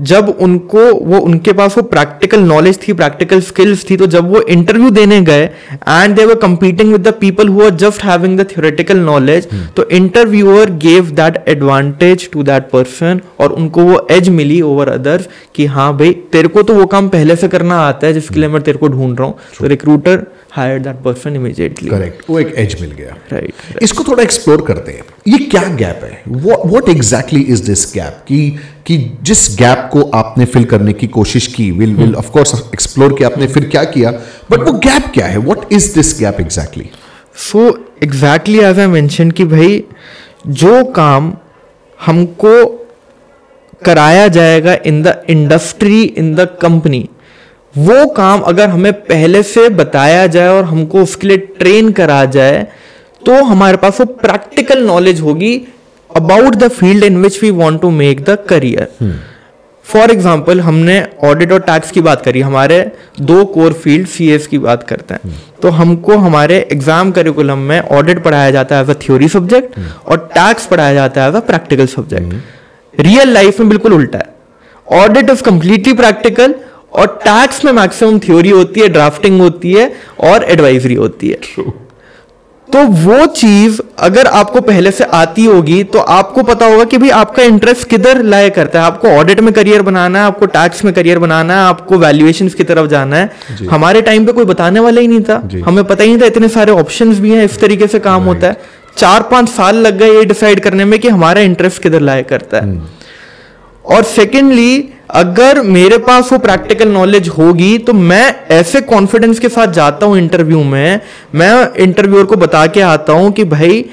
जब उनको वो उनके पास वो प्रैक्टिकल नॉलेज थी, प्रैक्टिकल स्किल्स थी, तो जब वो इंटरव्यू देने गए and they were competing with the people who are just having the theoretical knowledge, तो interviewer gave that advantage to that person और उनको वो एज मिली ओवर अदर्स कि हाँ भाई तेरे को तो वो काम पहले से करना आता है जिसके लिए मैं तेरे को ढूंढ रहा हूँ। तो recruiter hire that person immediately. Correct, वो एक एज मिल गया। राइट। इसको थोड़ा एक्सप्लोर करते हैं, ये क्या गैप है, what exactly is this gap कि जिस गैप को आपने फिल करने की कोशिश की, विल ऑफ कोर्स एक्सप्लोर किया आपने, फिर क्या किया, बट वो गैप क्या है, what is this gap exactly? So exactly as I mention कि भाई जो काम हमको कराया जाएगा in the industry, in the company, वो काम अगर हमें पहले से बताया जाए और हमको उसके लिए ट्रेन करा जाए तो हमारे पास वो प्रैक्टिकल नॉलेज होगी about the field in which we want to make the career. For example हमने ऑडिट और टैक्स की बात करी, हमारे 2 कोर फील्ड CAs की बात करते हैं। तो हमको हमारे एग्जाम करिकुलम में ऑडिट पढ़ाया जाता है एज अ थ्योरी सब्जेक्ट और टैक्स पढ़ाया जाता है as a practical subject. Real life में बिल्कुल उल्टा है, ऑडिट इज कंप्लीटली प्रैक्टिकल और टैक्स में मैक्सिमम थ्योरी होती है, ड्राफ्टिंग होती है और एडवाइजरी होती है। True. तो वो चीज अगर आपको पहले से आती होगी तो आपको पता होगा कि भाई आपका इंटरेस्ट किधर लाया करता है, आपको ऑडिट में करियर बनाना है, आपको टैक्स में करियर बनाना है, आपको वैल्यूएशंस की तरफ जाना है। जी. हमारे टाइम पे कोई बताने वाला ही नहीं था, हमें पता ही नहीं था इतने सारे ऑप्शंस भी हैं, इस तरीके से काम होता है। 4-5 साल लग गए ये डिसाइड करने में कि हमारा इंटरेस्ट किधर लाया करता है। और सेकेंडली अगर मेरे पास वो प्रैक्टिकल नॉलेज होगी तो मैं ऐसे कॉन्फिडेंस के साथ जाता हूँ इंटरव्यू में, मैं इंटरव्यूअर को बता के आता हूँ कि भाई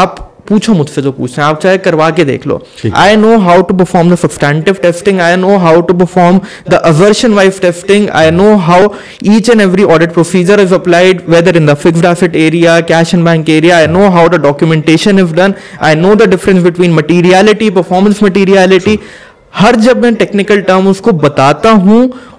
आप पूछो मुझसे जो पूछना है, आप चाहे करवा के देख लो। I know how to perform the substantive testing, I know how to perform the assertion wise testing, I know how each and every audit procedure is applied whether in the fixed asset area, cash and bank area, I know how the documentation is done, I know the difference between materiality, performance materiality. हर जब मैं टेक्निकल टर्म उसको बताता हूं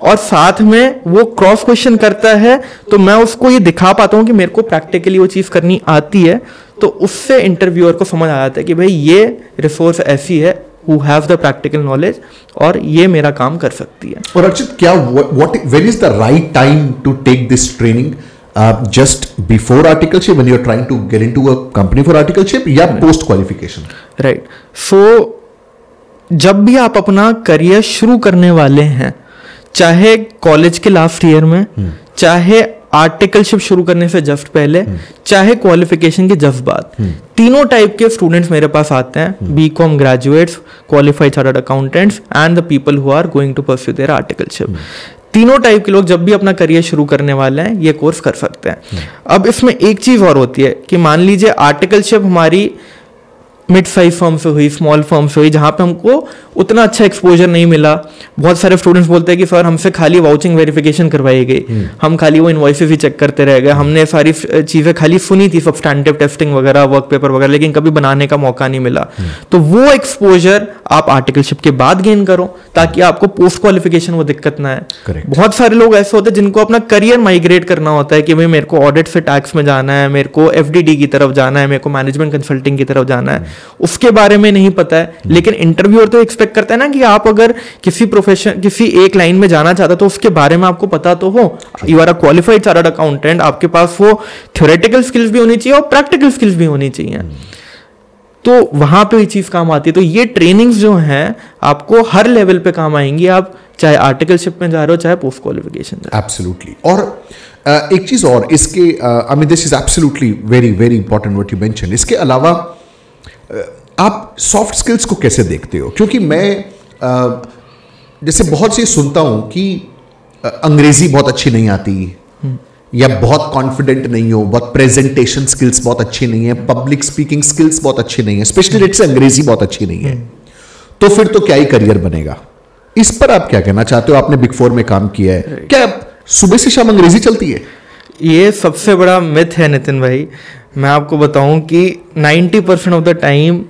और साथ में वो क्रॉस क्वेश्चन करता है तो मैं उसको ये दिखा पाता हूं कि मेरे को प्रैक्टिकली वो चीज़ करनी आती है, तो उससे इंटरव्यूअर को समझ आ जाता है कि भाई ये रिसोर्स ऐसी है who have the practical knowledge और ये मेरा काम कर सकती है। और अर्चित, क्या when is the right time to take this training? Just before articleship, when you're trying to get into a company for articleship, या post qualification? Right. So जब भी आप अपना करियर शुरू करने वाले हैं, चाहे कॉलेज के लास्ट ईयर में, चाहे आर्टिकलशिप शुरू करने से जस्ट पहले, चाहे क्वालिफिकेशन के जस्ट बाद, तीनों टाइप के स्टूडेंट्स मेरे पास आते हैं, BCom graduates, qualified chartered accountants and the people who are going to pursue their articleship. तीनों टाइप के लोग जब भी अपना करियर शुरू करने वाले हैं ये कोर्स कर सकते हैं। अब इसमें एक चीज और होती है कि मान लीजिए आर्टिकलशिप हमारी मिड साइज फर्म से हुई, स्मॉल फर्म से हुई, जहाँ पे हमको उतना अच्छा एक्सपोजर नहीं मिला। बहुत सारे स्टूडेंट्स बोलते हैं कि सर हमसे खाली वाउचिंग वेरिफिकेशन करवाई गई, हम खाली वो इनवॉइसेस ही चेक करते रह गए, हमने सारी चीज़ें खाली सुनी थी, सब्सटैंटिव टेस्टिंग वगैरह, वर्क पेपर वगैरह, लेकिन कभी बनाने का मौका नहीं मिला। तो वो एक्सपोजर आप आर्टिकलशिप के बाद गेन करो ताकि आपको पोस्ट क्वालिफिकेशन वो दिक्कत ना आए। बहुत सारे लोग ऐसे होते हैं जिनको अपना करियर माइग्रेट करना होता है कि भाई मेरे को ऑडिट से टैक्स में जाना है, मेरे को एफडीडी की तरफ जाना है, मेरे को मैनेजमेंट कंसल्टिंग की तरफ जाना है, उसके बारे में नहीं पता है। लेकिन इंटरव्यूअर तो एक्सपेक्ट करता है ना कि आप अगर किसी प्रोफेशन, किसी एक लाइन में जाना चाहते हो तो उसके बारे में आपको पता तो हो। You are a qualified chartered accountant, आपके पास वो थ्योरेटिकल स्किल्स भी होनी चाहिए और प्रैक्टिकल स्किल्स भी होनी चाहिए, तो वहां पे ये चीज काम आती है। तो ये ट्रेनिंग्स जो हैं आपको हर लेवल पे काम आएंगी, आप चाहे आर्टिकलशिप में जा रहे हो चाहे पोस्ट क्वालिफिकेशन। एब्सोल्युटली। और एक चीज और इसके, I mean this is absolutely very very important what you mention. इसके अलावा आप सॉफ्ट स्किल्स को कैसे देखते हो? क्योंकि मैं जैसे बहुत से सुनता हूं कि अंग्रेजी बहुत अच्छी नहीं आती, या बहुत कॉन्फिडेंट नहीं हो, बहुत प्रेजेंटेशन स्किल्स बहुत अच्छी नहीं है, पब्लिक स्पीकिंग स्किल्स बहुत अच्छी नहीं है, स्पेशली रेट से अंग्रेजी बहुत अच्छी नहीं है, तो फिर तो क्या ही करियर बनेगा। इस पर आप क्या कहना चाहते हो? आपने बिग फोर में काम किया है, क्या सुबह से शाम अंग्रेजी चलती है? ये सबसे बड़ा मिथ है नितिन भाई। मैं आपको बताऊं कि 90% of the time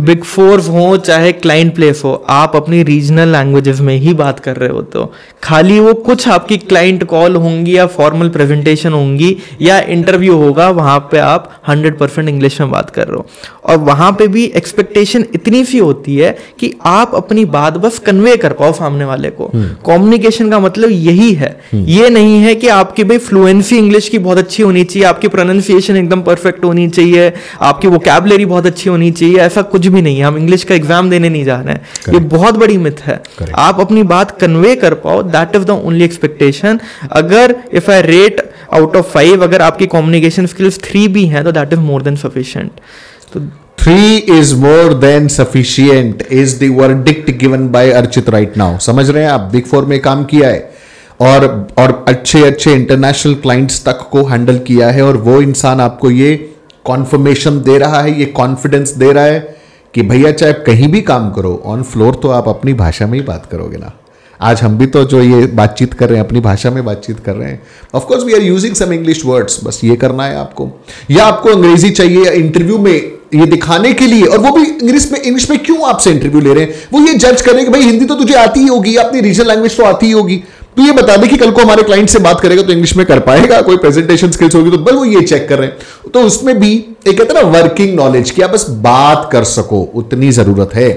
big four हो चाहे क्लाइंट प्लेस हो, आप अपनी रीजनल लैंग्वेजेस में ही बात कर रहे होते हो। खाली वो कुछ आपकी क्लाइंट कॉल होंगी या फॉर्मल प्रेजेंटेशन होंगी या इंटरव्यू होगा, वहाँ पे आप 100% इंग्लिश में बात कर रहे हो, और वहाँ पे भी एक्सपेक्टेशन इतनी सी होती है कि आप अपनी बात बस कन्वे कर पाओ सामने वाले को। कम्युनिकेशन का मतलब यही है। ये नहीं है कि आपकी भाई फ्लुएंसी इंग्लिश की बहुत अच्छी होनी चाहिए, आपकी प्रोनाउंसिएशन एकदम परफेक्ट होनी चाहिए, आपकी वोकैबुलरी बहुत अच्छी होनी चाहिए, ऐसा कुछ भी नहीं है। हम इंग्लिश का एग्जाम देने नहीं जा रहे हैं, ये बहुत बड़ी मिथ है। आप अपनी बात कन्वे कर पाओ, that is the only expectation. अगर if I rate out of 5 अगर आपकी कम्युनिकेशन स्किल्स 3 भी हैं तो that is more than sufficient. तो 3 is more than sufficient is the verdict given by Archit right now। समझ रहे हैं आप? बिग फोर में काम किया है और अच्छे अच्छे इंटरनेशनल क्लाइंट्स तक को हैंडल किया है, और वो इंसान आपको ये कॉन्फर्मेशन दे रहा है, ये कॉन्फिडेंस दे रहा है कि भैया चाहे आप कहीं भी काम करो, ऑन फ्लोर तो आप अपनी भाषा में ही बात करोगे ना। आज हम भी तो जो ये बातचीत कर रहे हैं अपनी भाषा में बातचीत कर रहे हैं। Of course we are using some English words, बस ये करना है आपको। या आपको अंग्रेजी चाहिए या इंटरव्यू में ये दिखाने के लिए, और वो भी इंग्लिश में क्यों आपसे इंटरव्यू ले रहे हैं, वो ये जज कर रहे हैं कि भाई हिंदी तो तुझे आती ही होगी, अपनी रीजनल लैंग्वेज तो आती ही होगी, तो ये बता दे कि कल को हमारे क्लाइंट से बात करेगा तो इंग्लिश में कर पाएगा, कोई प्रेजेंटेशन स्किल्स होगी तो बस वो ये चेक कर रहे हैं। तो उसमें भी एक कहते हैं ना वर्किंग नॉलेज, कि आप बस बात कर सको उतनी जरूरत है।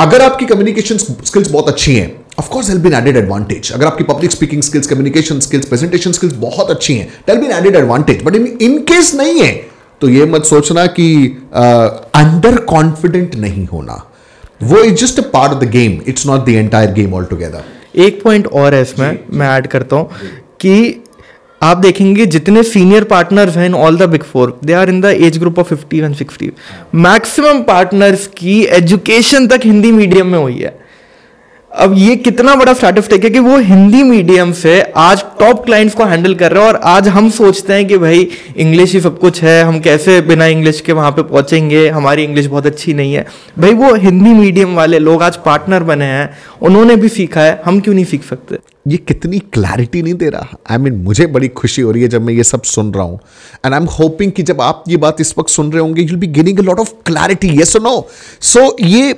अगर आपकी कम्युनिकेशन स्किल्स बहुत अच्छी हैं, of course there will be an added advantage. अगर आपकी public speaking skills, communication skills, presentation skills बहुत अच्छी हैं, there will be an added advantage. But in case नहीं है तो ये मत सोचना कि अंडर कॉन्फिडेंट नहीं होना, वो is just a part of the game, it's not the entire game all together. एक पॉइंट और है इसमें मैं ऐड करता हूँ कि आप देखेंगे जितने सीनियर पार्टनर्स हैं in all the big four, they are in the age group of 50 and 60। Maximum partners की एजुकेशन तक हिंदी मीडियम में हुई है। अब ये कितना बड़ा स्टार्टअप टेक है कि वो हिंदी मीडियम से आज टॉप क्लाइंट्स को हैंडल कर रहे हैं। और आज हम सोचते हैं कि भाई इंग्लिश ही सब कुछ है, हम कैसे बिना इंग्लिश के वहाँ पे पहुँचेंगे, हमारी इंग्लिश बहुत अच्छी नहीं है। भाई वो हिंदी मीडियम वाले लोग आज पार्टनर बने हैं, उन्होंने भी सीखा है, हम क्यों नहीं सीख सकते। ये कितनी क्लैरिटी नहीं दे रहा। I mean, मुझे बड़ी खुशी हो रही है जब मैं ये सब सुन रहा हूँ। एंड आई एम होपिंग कि जब आप ये बात इस वक्त सुन रहे होंगे, you'll be getting a lot of clarity, yes or no? So, ये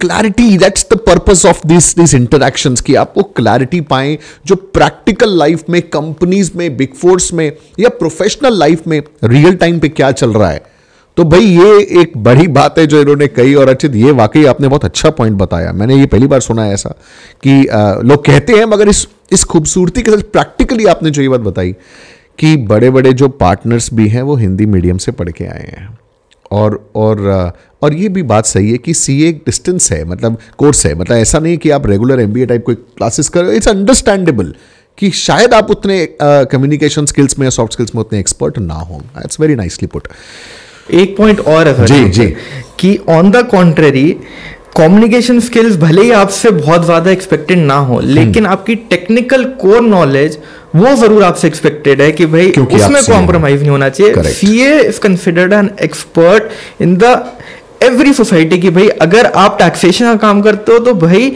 clarity, that's the purpose of these interactions, कि आप वो क्लैरिटी पाएं जो प्रैक्टिकल लाइफ में, कंपनीज में, बिग फोर्स में या प्रोफेशनल लाइफ में रियल टाइम पे क्या चल रहा है। तो भाई ये एक बड़ी बात है जो इन्होंने कही। और अर्चित, ये वाकई आपने बहुत अच्छा पॉइंट बताया, मैंने ये पहली बार सुना है ऐसा कि लोग कहते हैं, मगर इस खूबसूरती के साथ प्रैक्टिकली आपने जो ये बात बताई कि बड़े बड़े जो पार्टनर्स भी हैं वो हिंदी मीडियम से पढ़ के आए हैं। और ये भी बात सही है कि सीए एक डिस्टेंस है, मतलब कोर्स है, मतलब ऐसा नहीं कि आप रेगुलर एमबीए टाइप कोई क्लासेस कर रहे हो। इट्स अंडरस्टैंडेबल कि शायद आप उतने कम्युनिकेशन स्किल्स में या सॉफ्ट स्किल्स में उतने एक्सपर्ट ना हों। It's very nicely put. एक पॉइंट और है जी कि on the contrary communication skills भले ही आपसे बहुत ज्यादा एक्सपेक्टेड ना हो, लेकिन आपकी टेक्निकल कोर नॉलेज वो जरूर आपसे एक्सपेक्टेड है कि भाई उसमें कॉम्प्रोमाइज नहीं होना चाहिए। CA is considered an expert in the every society की भाई अगर आप टैक्सेशन का काम करते हो तो भाई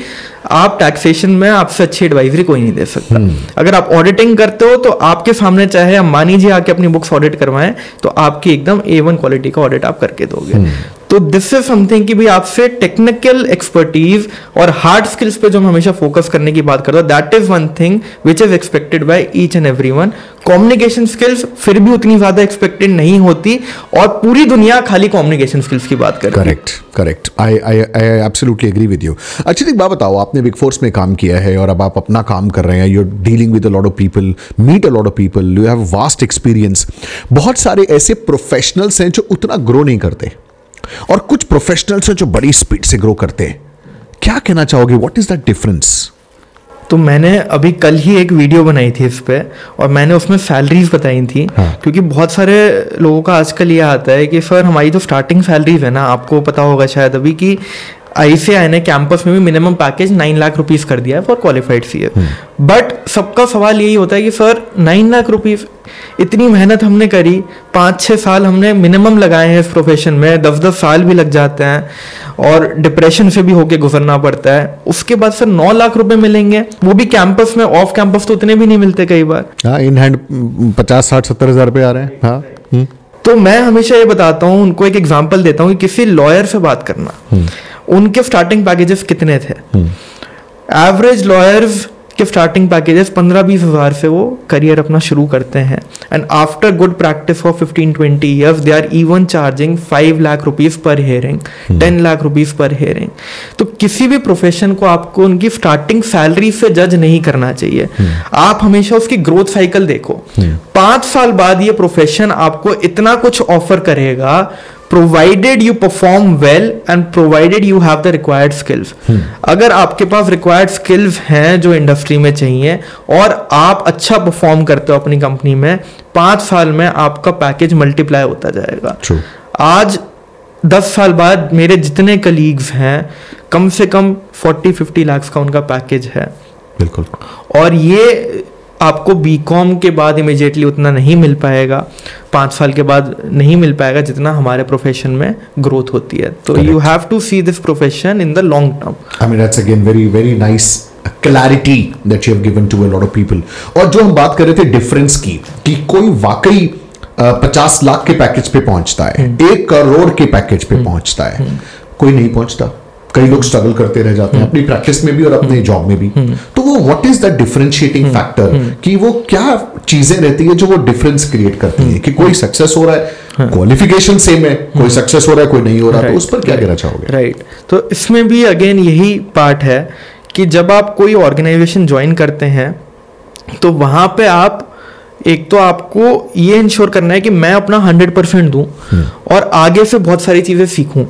आप टैक्सेशन में आपसे अच्छी एडवाइजरी कोई नहीं दे सकता। अगर आप ऑडिटिंग करते हो तो आपके सामने चाहे अंबानी जी आके अपनी बुक्स ऑडिट करवाएं तो आपकी एकदम A1 क्वालिटी का ऑडिट आप करके दोगे। तो दिस इज समथिंग कि भाई आपसे टेक्निकल एक्सपर्टीज और हार्ड स्किल्स पे जो हम हमेशा फोकस करने की बात करते हैं, that is one thing which is expected by each and everyone. Communication skills फिर भी उतनी ज्यादा एक्सपेक्टेड नहीं होती और पूरी दुनिया खाली कम्युनिकेशन स्किल्स की बात करती है। Correct, I absolutely agree with you. अच्छा, एक बात बताओ, आपने बिग फोर्स में काम किया है और अब आप अपना काम कर रहे हैं, you are dealing with a lot of people, meet a lot of people, you have vast experience. बहुत सारे ऐसे प्रोफेशनल्स हैं जो उतना ग्रो नहीं करते और कुछ प्रोफेशनल्स हैं जो बड़ी स्पीड से ग्रो करते हैं। क्या कहना चाहोगे, व्हाट इज दैट डिफरेंस? तो मैंने अभी कल ही एक वीडियो बनाई थी इस पे और मैंने उसमें सैलरीज बताई थी। क्योंकि बहुत सारे लोगों का आजकल ये आता है कि सर हमारी जो स्टार्टिंग सैलरीज है ना, आपको पता होगा शायद अभी कि ICAI ने कैंपस में भी मिनिमम पैकेज 9 लाख रुपीस कर दिया है फॉर क्वालिफाइड सीए। बट सबका सवाल यही होता है कि सर 9 लाख रुपीस, इतनी मेहनत हमने करी, 5-6 साल हमने मिनिमम लगाए हैं इस प्रोफेशन में, 10-10 साल भी लग जाते हैं और डिप्रेशन से भी होके गुजरना पड़ता है। उसके बाद सर 9 लाख रुपए मिलेंगे, वो भी कैंपस में, ऑफ कैंपस तो उतने भी नहीं मिलते कई बार, इन हैंड 50-60-70 हजार रुपए आ रहे हैं। तो मैं हमेशा ये बताता हूँ, उनको एक एग्जाम्पल देता हूँ कि किसी लॉयर से बात करना, उनके स्टार्टिंग पैकेजेस कितने थे। एवरेज लॉयर्स के स्टार्टिंग पैकेजेस 15-20 हजार से वो करियर अपना शुरू करते हैं। And after good practice for 15-20 years they are even charging 5 lakh rupees per hearing, 10 lakh rupees per hearing. तो किसी भी प्रोफेशन को आपको उनकी स्टार्टिंग सैलरी से जज नहीं करना चाहिए। आप हमेशा उसकी ग्रोथ साइकिल देखो। 5 साल बाद ये प्रोफेशन आपको इतना कुछ ऑफर करेगा, provided you perform well and provided you have the required skills. अगर आपके पास रिक्वायर्ड स्किल्स हैं जो इंडस्ट्री में चाहिए और आप अच्छा परफॉर्म करते हो अपनी कंपनी में, 5 साल में आपका पैकेज मल्टीप्लाई होता जाएगा। आज 10 साल बाद मेरे जितने कलीग्स हैं कम से कम 40-50 लाख का उनका पैकेज है। बिल्कुल। और ये आपको बीकॉम के बाद इमीडिएटली उतना नहीं मिल पाएगा, 5 साल के बाद नहीं मिल पाएगा जितना हमारे प्रोफेशन में ग्रोथ होती है। तो you have to see this profession in the long term. I mean that's again very very nice clarity that you have given to a lot of people. और जो हम बात कर रहे थे डिफरेंस की, कि कोई वाकई 50 लाख के पैकेज पे पहुंचता है, 1 करोड़ के पैकेज पे पहुंचता है, कोई नहीं पहुंचता, कई लोग स्ट्रगल करते रह जाते हैं अपनी प्रैक्टिस में भी और अपने जॉब में भी। तो वो what is that differentiating factor, कि वो क्या चीजें रहती है जो वो डिफरेंस क्रिएट करती है कि कोई सक्सेस हो रहा है, क्वालिफिकेशन सेम है, कोई सक्सेस हो रहा है, कोई नहीं हो रहा। तो उस पर क्या कहना चाहोगे? तो इसमें भी अगेन यही पार्ट है कि जब आप कोई ऑर्गेनाइजेशन ज्वाइन करते हैं तो वहां पे आप एक तो आपको ये इंश्योर करना है कि मैं अपना 100% दूं और आगे से बहुत सारी चीजें सीखूं।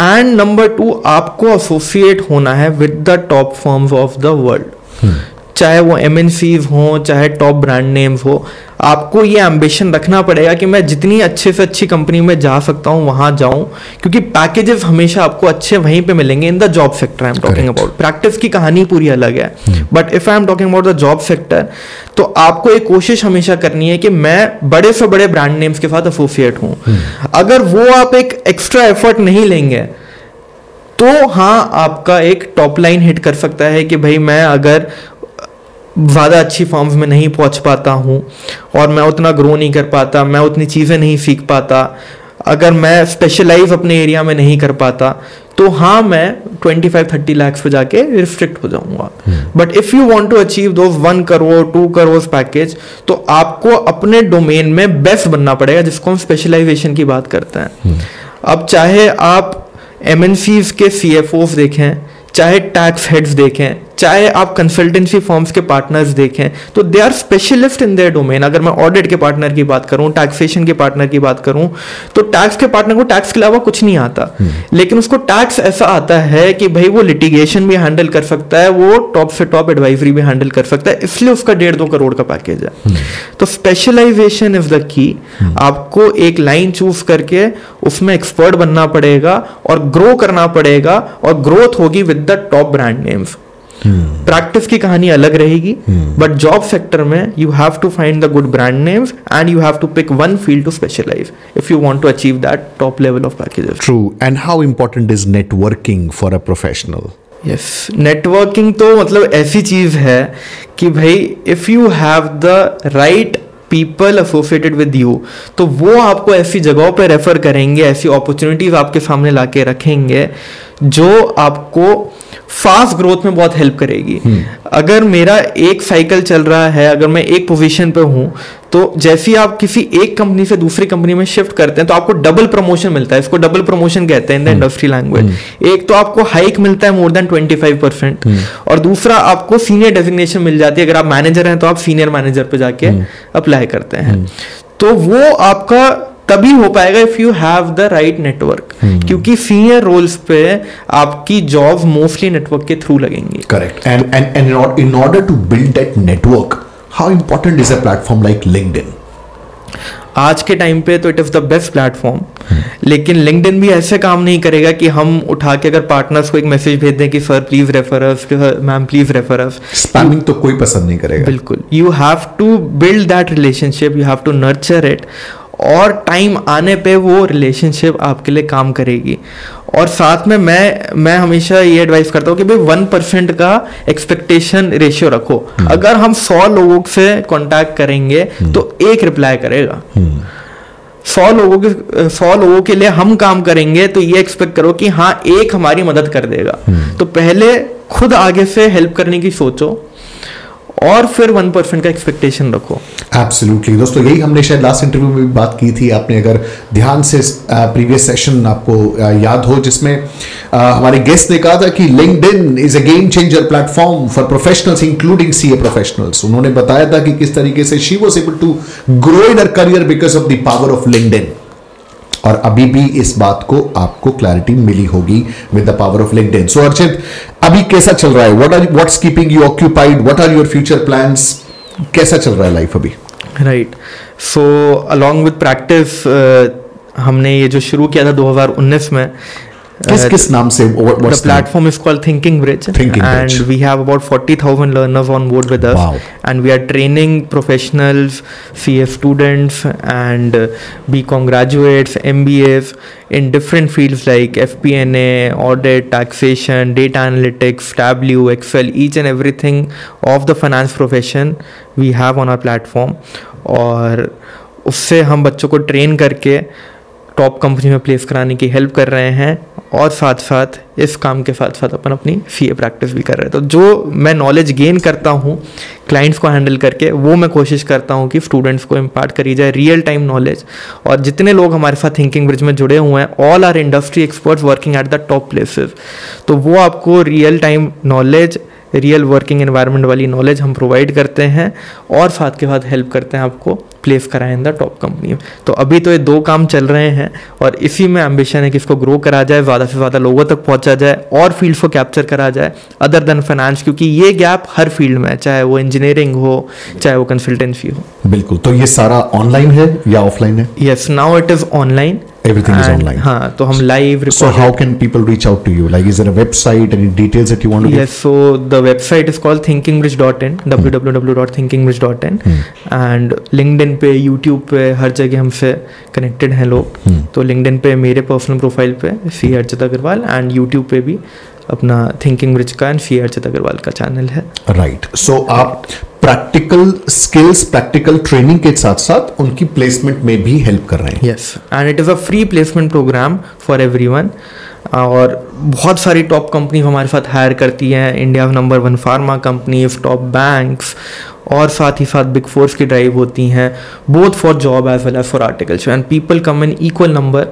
एंड नंबर 2, आपको एसोसिएट होना है with the top firms of the world. चाहे वो MNCs हों, चाहे टॉप ब्रांड नेम्स हो, आपको ये एम्बिशन रखना पड़ेगा कि मैं जितनी अच्छे से अच्छी कंपनी में जा सकता हूँ वहाँ जाऊँ, क्योंकि पैकेजेस हमेशा आपको अच्छे वहीं पे मिलेंगे in the job sector. I am talking about practice की कहानी पूरी अलग है, but if I am talking about the job sector, तो आपको एक कोशिश हमेशा करनी है कि मैं बड़े से बड़े ब्रांड नेम्स के साथ एसोसिएट हूँ। अगर वो आप एक एक्स्ट्रा एफर्ट नहीं लेंगे तो हाँ, आपका एक टॉप लाइन हिट कर सकता है कि भाई मैं अगर ज़्यादा अच्छी फॉर्म्स में नहीं पहुंच पाता हूँ और मैं उतना ग्रो नहीं कर पाता, मैं उतनी चीज़ें नहीं सीख पाता, अगर मैं स्पेशलाइज अपने एरिया में नहीं कर पाता, तो हाँ मैं 25-30 लाख पे जाके रिस्ट्रिक्ट हो जाऊंगा। But if you want to achieve दो 1 करोड़ 2 करोड़ पैकेज, तो आपको अपने डोमेन में बेस्ट बनना पड़ेगा, जिसको हम स्पेशलाइजेशन की बात करते हैं। अब चाहे आप MNCs के CFOs देखें, चाहे टैक्स हेड्स देखें, चाहे आप कंसल्टेंसी फॉर्म्स के पार्टनर्स देखें, तो they are specialist in their domain. अगर मैं ऑडिट के पार्टनर की बात करूं, टैक्सेशन के पार्टनर की बात करूं, तो टैक्स के पार्टनर को टैक्स के अलावा कुछ नहीं आता, लेकिन उसको टैक्स ऐसा आता है कि भाई वो लिटिगेशन भी हैंडल कर सकता है, वो टॉप से टॉप एडवाइजरी भी हैंडल कर सकता है, इसलिए उसका 1.5-2 करोड़ का पैकेज है। तो स्पेशलाइजेशन इज द की। आपको एक लाइन चूज करके उसमें एक्सपर्ट बनना पड़ेगा और ग्रो करना पड़ेगा, और ग्रोथ होगी with the top brand names. Practice की कहानी अलग रहेगी, बट जॉब सेक्टर में you have to find the good brand names and you have to pick one field to specialize if you want to achieve that top level of packages. True. And how important is networking for a professional? Yes, networking तो मतलब ऐसी चीज है कि भाई if you have the right people associated with you, तो वो आपको ऐसी जगहों पर रेफर करेंगे, ऐसी अपॉर्चुनिटीज आपके सामने लाके रखेंगे जो आपको फास्ट ग्रोथ में बहुत हेल्प करेगी। अगर मेरा एक साइकिल चल रहा है, अगर मैं एक पोजीशन पे हूँ, तो जैसे ही आप किसी एक कंपनी से दूसरी कंपनी में शिफ्ट करते हैं तो आपको डबल प्रमोशन मिलता है। इसको डबल प्रमोशन कहते हैं इन द इंडस्ट्री लैंग्वेज। एक तो आपको हाइक मिलता है more than 25%, और दूसरा आपको सीनियर डेजिग्नेशन मिल जाती है। अगर आप मैनेजर हैं तो आप सीनियर मैनेजर पे जाके अप्लाई करते हैं। तो वो आपका तभी हो पाएगा if you have the right network, क्योंकि सीनियर रोल्स पे आपकी जॉब मोस्टली नेटवर्क के थ्रू लगेंगी। Correct. And in order to build that network, how important is a platform like LinkedIn? आज के टाइम पे तो it is the best platform, लेकिन लिंक्डइन भी ऐसे काम नहीं करेगा कि हम उठा के अगर पार्टनर्स को एक मैसेज भेज दें कि sir please refer us, ma'am please refer us. Spamming तो कोई पसंद नहीं करेगा। बिल्कुल। You have to build that relationship, you have to nurture it, और टाइम आने पे वो रिलेशनशिप आपके लिए काम करेगी। और साथ में मैं हमेशा ये एडवाइस करता हूँ कि भाई 1% का एक्सपेक्टेशन रेशियो रखो। अगर हम 100 लोगों से कांटेक्ट करेंगे तो एक रिप्लाई करेगा। 100 लोगों के लिए हम काम करेंगे तो ये एक्सपेक्ट करो कि हाँ एक हमारी मदद कर देगा। तो पहले खुद आगे से हेल्प करने की सोचो और फिर 1% का एक्सपेक्टेशन रखो। एब्सोल्युटली दोस्तों, यही हमने शायद लास्ट इंटरव्यू में भी बात की थी। आपने अगर ध्यान से प्रीवियस सेशन आपको याद हो, जिसमें हमारे गेस्ट ने कहा था कि LinkedIn is a game changer platform for professionals including CA professionals. उन्होंने बताया था कि किस तरीके से she was able to grow in her career because of the power of LinkedIn, और अभी भी इस बात को आपको क्लैरिटी मिली होगी with the power of LinkedIn. So Archit, अभी कैसा चल रहा है? What's keeping you occupied? What are your future plans? कैसा चल रहा है लाइफ अभी? Right. So along with practice हमने ये जो शुरू किया था 2019 में, किस नाम से the platform is called Thinking Bridge, and we have about 40,000 learners on board with us. Wow. And we are training professionals, CA students, and BCom graduates, MBAs in different fields like FP&A, audit, taxation, data analytics, Tableau, Excel, each and everything of the finance profession we have on our platform, और उससे हम बच्चों को ट्रेन करके टॉप कंपनी में प्लेस कराने की हेल्प कर रहे हैं, और साथ साथ इस काम के साथ साथ अपन अपनी CA प्रैक्टिस भी कर रहे हैं। तो जो मैं नॉलेज गेन करता हूँ क्लाइंट्स को हैंडल करके, वो मैं कोशिश करता हूँ कि स्टूडेंट्स को इम्पार्ट करी जाए रियल टाइम नॉलेज। और जितने लोग हमारे साथ थिंकिंग ब्रिज में जुड़े हुए हैं, all are industry experts working at the top places, तो वो आपको real time knowledge, real working environment वाली नॉलेज हम प्रोवाइड करते हैं और साथ के साथ हेल्प करते हैं आपको प्लेस कराएं इन द टॉप कंपनी में। तो अभी तो ये दो काम चल रहे हैं और इसी में एम्बिशन है कि इसको ग्रो करा जाए, ज़्यादा से ज़्यादा लोगों तक पहुंचा जाए और फील्ड्स को कैप्चर करा जाए अदर देन फाइनेंस, क्योंकि ये गैप हर फील्ड में है, चाहे वो इंजीनियरिंग हो चाहे वो कंसल्टेंसी हो। बिल्कुल। तो ये सारा ऑनलाइन है या ऑफलाइन है? Yes, now it is online, everything is online. हाँ, तो हम live report. So how can people reach out to you? Like, is there a website, any details that you want to give? Yes, so the website is called thinkingbridge.in, www.thinkingbridge.in, and LinkedIn पे, YouTube पे, हर जगह हमसे connected हैं लोग। तो LinkedIn पे मेरे personal profile पे सी अर्चित अग्रवाल and YouTube पे भी अपना थिंकिंग ब्रिज का एंड सी अर्चित अग्रवाल का चैनल है। राइट, सो आप प्रैक्टिकल स्किल्स, प्रैक्टिकल ट्रेनिंग के साथ साथ उनकी प्लेसमेंट में भी हेल्प कर रहे हैं। Yes, and it is a free placement programme for everyone और बहुत सारी टॉप कंपनी हमारे साथ हायर करती हैं, India number one pharma companies, top banks और साथ ही साथ बिग फोर्स की ड्राइव होती हैं, both for job as well as for articles, and people come in equal number,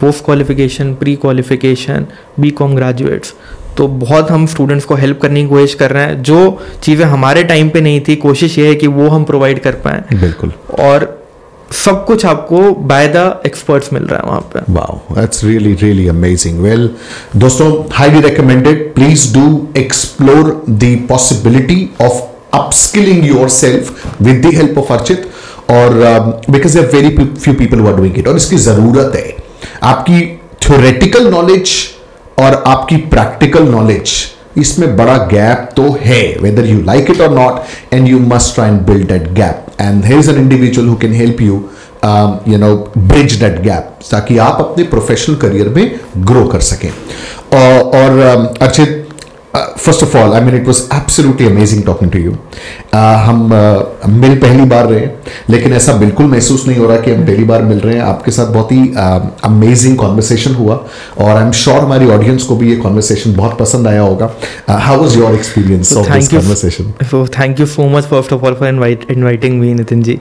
post qualification, pre qualification, B com graduates. तो बहुत हम स्टूडेंट्स को हेल्प करने की कोशिश कर रहे हैं, जो चीज़ें हमारे टाइम पे नहीं थी कोशिश ये है कि वो हम प्रोवाइड कर पाएँ। बिल्कुल, और सब कुछ आपको बाय द एक्सपर्ट्स मिल रहा है वहाँ पे। Wow, that's really really amazing. Well दोस्तों, highly recommended, please do explore the possibility of upskilling yourself with the help of Archit, और because there very few people who are doing it, और इसकी जरूरत है। आपकी थ्योरेटिकल नॉलेज और आपकी प्रैक्टिकल नॉलेज, इसमें बड़ा गैप तो है, वेदर यू लाइक इट और not, and you must try and build that gap, and here is an individual who can help you you know bridge that gap, ताकि आप अपने प्रोफेशनल करियर में ग्रो कर सकें। और Archit, first of all, I mean it was absolutely amazing talking to you. हम मिल पहली बार रहे हैं, लेकिन ऐसा बिल्कुल महसूस नहीं हो रहा कि हम पहली बार मिल रहे हैं। आपके साथ बहुत ही अमेजिंग कॉन्वर्सेशन हुआ और आई एम श्योर हमारी ऑडियंस को भी ये कॉन्वर्सेशन बहुत पसंद आया होगा। How was your experience of this conversation? So thank you so much first of all for inviting me Nitin ji,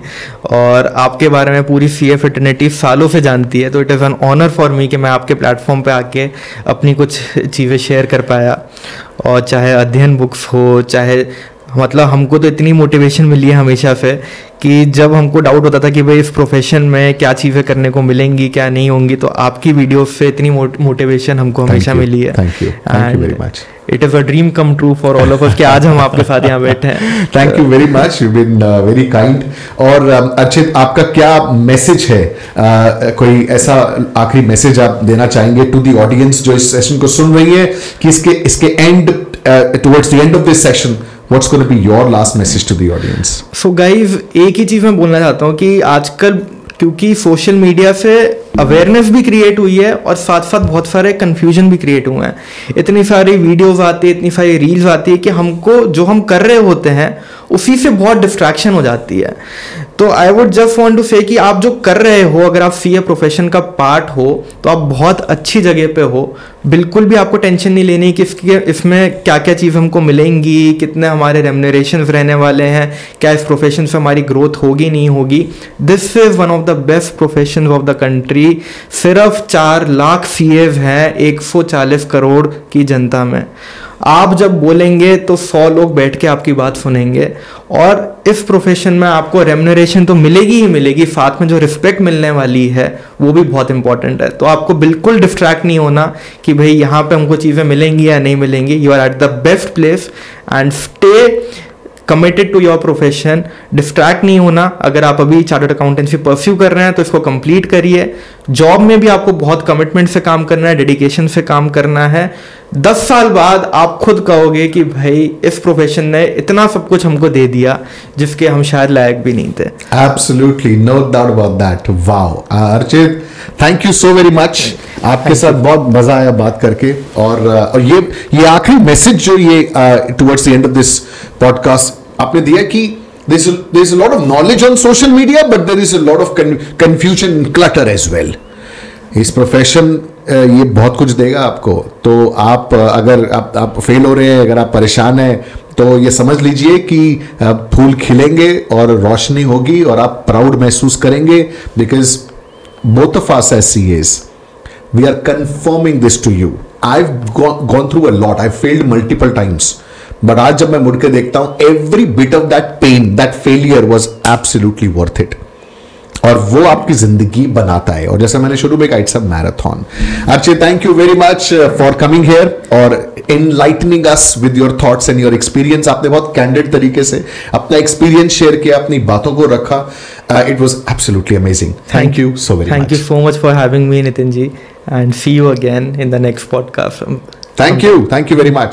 और आपके बारे में पूरी सीए फ्रेटर्निटी सालों से जानती है, तो it is an honour for me कि मैं आपके प्लेटफॉर्म पर आके अपनी कुछ चीज़ें शेयर कर पाया, और चाहे अध्ययन बुक्स हो, चाहे मतलब हमको तो इतनी मोटिवेशन मिली है हमेशा से कि जब हमको डाउट होता था कि भाई इस प्रोफेशन में क्या चीज़ें करने को मिलेंगी क्या नहीं होंगी, तो आपकी वीडियो से इतनी मोटिवेशन हमको हमेशा मिली है। Thank you, thank you very much. It is a dream come true for all of us कि आज हम आपके साथ यहाँ बैठे हैं। Thank you very much, you been very kind. और अर्चित, आपका क्या मैसेज है? कोई ऐसा आखिरी मैसेज आप देना चाहेंगे टू दी ऑडियंस जो इस सेशन को सुन रही है कि इसके and, towards the end of this session, What's going to be your last message to the audience? So guys, एक ही चीज़ मैं बोलना चाहता हूँ कि आजकल क्योंकि सोशल मीडिया से अवेयरनेस भी क्रिएट हुई है और साथ साथ बहुत सारे कन्फ्यूजन भी क्रिएट हुए हैं, इतनी सारी वीडियोज़ आती है, इतनी सारी रील्स आती है कि हमको जो हम कर रहे होते हैं उसी से बहुत डिस्ट्रैक्शन हो जाती है। तो I would just want to say कि आप जो कर रहे हो, अगर आप सीए प्रोफेशन का पार्ट हो तो आप बहुत अच्छी जगह पे हो, बिल्कुल भी आपको टेंशन नहीं लेनी कि इसमें क्या क्या चीज़ हमको मिलेंगी, कितने हमारे रेम्यूनरेशन रहने वाले हैं, क्या इस प्रोफेशन से हमारी ग्रोथ होगी नहीं होगी। This is one of the best profession of the country. सिर्फ 4 लाख सीएज हैं 140 करोड़ की जनता में। आप जब बोलेंगे तो 100 लोग बैठ के आपकी बात सुनेंगे, और इस प्रोफेशन में आपको रेम्यूनरेशन तो मिलेगी ही मिलेगी, साथ में जो रिस्पेक्ट मिलने वाली है वो भी बहुत इंपॉर्टेंट है। तो आपको बिल्कुल डिस्ट्रैक्ट नहीं होना कि भाई यहाँ पे हमको चीज़ें मिलेंगी या नहीं मिलेंगी। You are at the best place and stay committed to your profession. Distract नहीं होना। अगर आप अभी चार्टर्ड अकाउंटेंसी परस्यू कर रहे हैं तो इसको कंप्लीट करिए। जॉब में भी आपको बहुत कमिटमेंट से काम करना है, डेडिकेशन से काम करना है। 10 साल बाद आप खुद कहोगे कि भाई इस प्रोफेशन ने इतना सब कुछ हमको दे दिया जिसके हम शायद लायक भी नहीं थे। Absolutely, no doubt about that. Wow Archit, thank you so very much. आपके साथ बहुत मजा आया बात करके। और ये आखिरी मैसेज जो ये towards the end of this podcast आपने दिया कि there is a lot of knowledge on social media, but there is a lot of confusion and clutter as well. इस प्रोफेशन ये बहुत कुछ देगा आपको। तो आप अगर आप फेल हो रहे हैं, अगर आप परेशान हैं, तो ये समझ लीजिए कि फूल खिलेंगे और रोशनी होगी और आप प्राउड महसूस करेंगे। Because both of us as CS, we are confirming this to you. I have gone through a lot, I failed multiple times, but आज जब मैं मुड़के देखता हूं, every bit of that pain, that failure was absolutely worth it, और वो आपकी जिंदगी बनाता है. और जैसे मैंने शुरू में कहा, it's a marathon. Archit, thank you very much for coming here और enlightening us with your thoughts and your experience. आपने बहुत कैंडिड तरीके से अपना एक्सपीरियंस शेयर किया, अपनी बातों को रखा. It was absolutely amazing. Thank you so very much. Thank you so much for having me Nitin ji, and see you again in the next podcast. Thank you, thank you very much.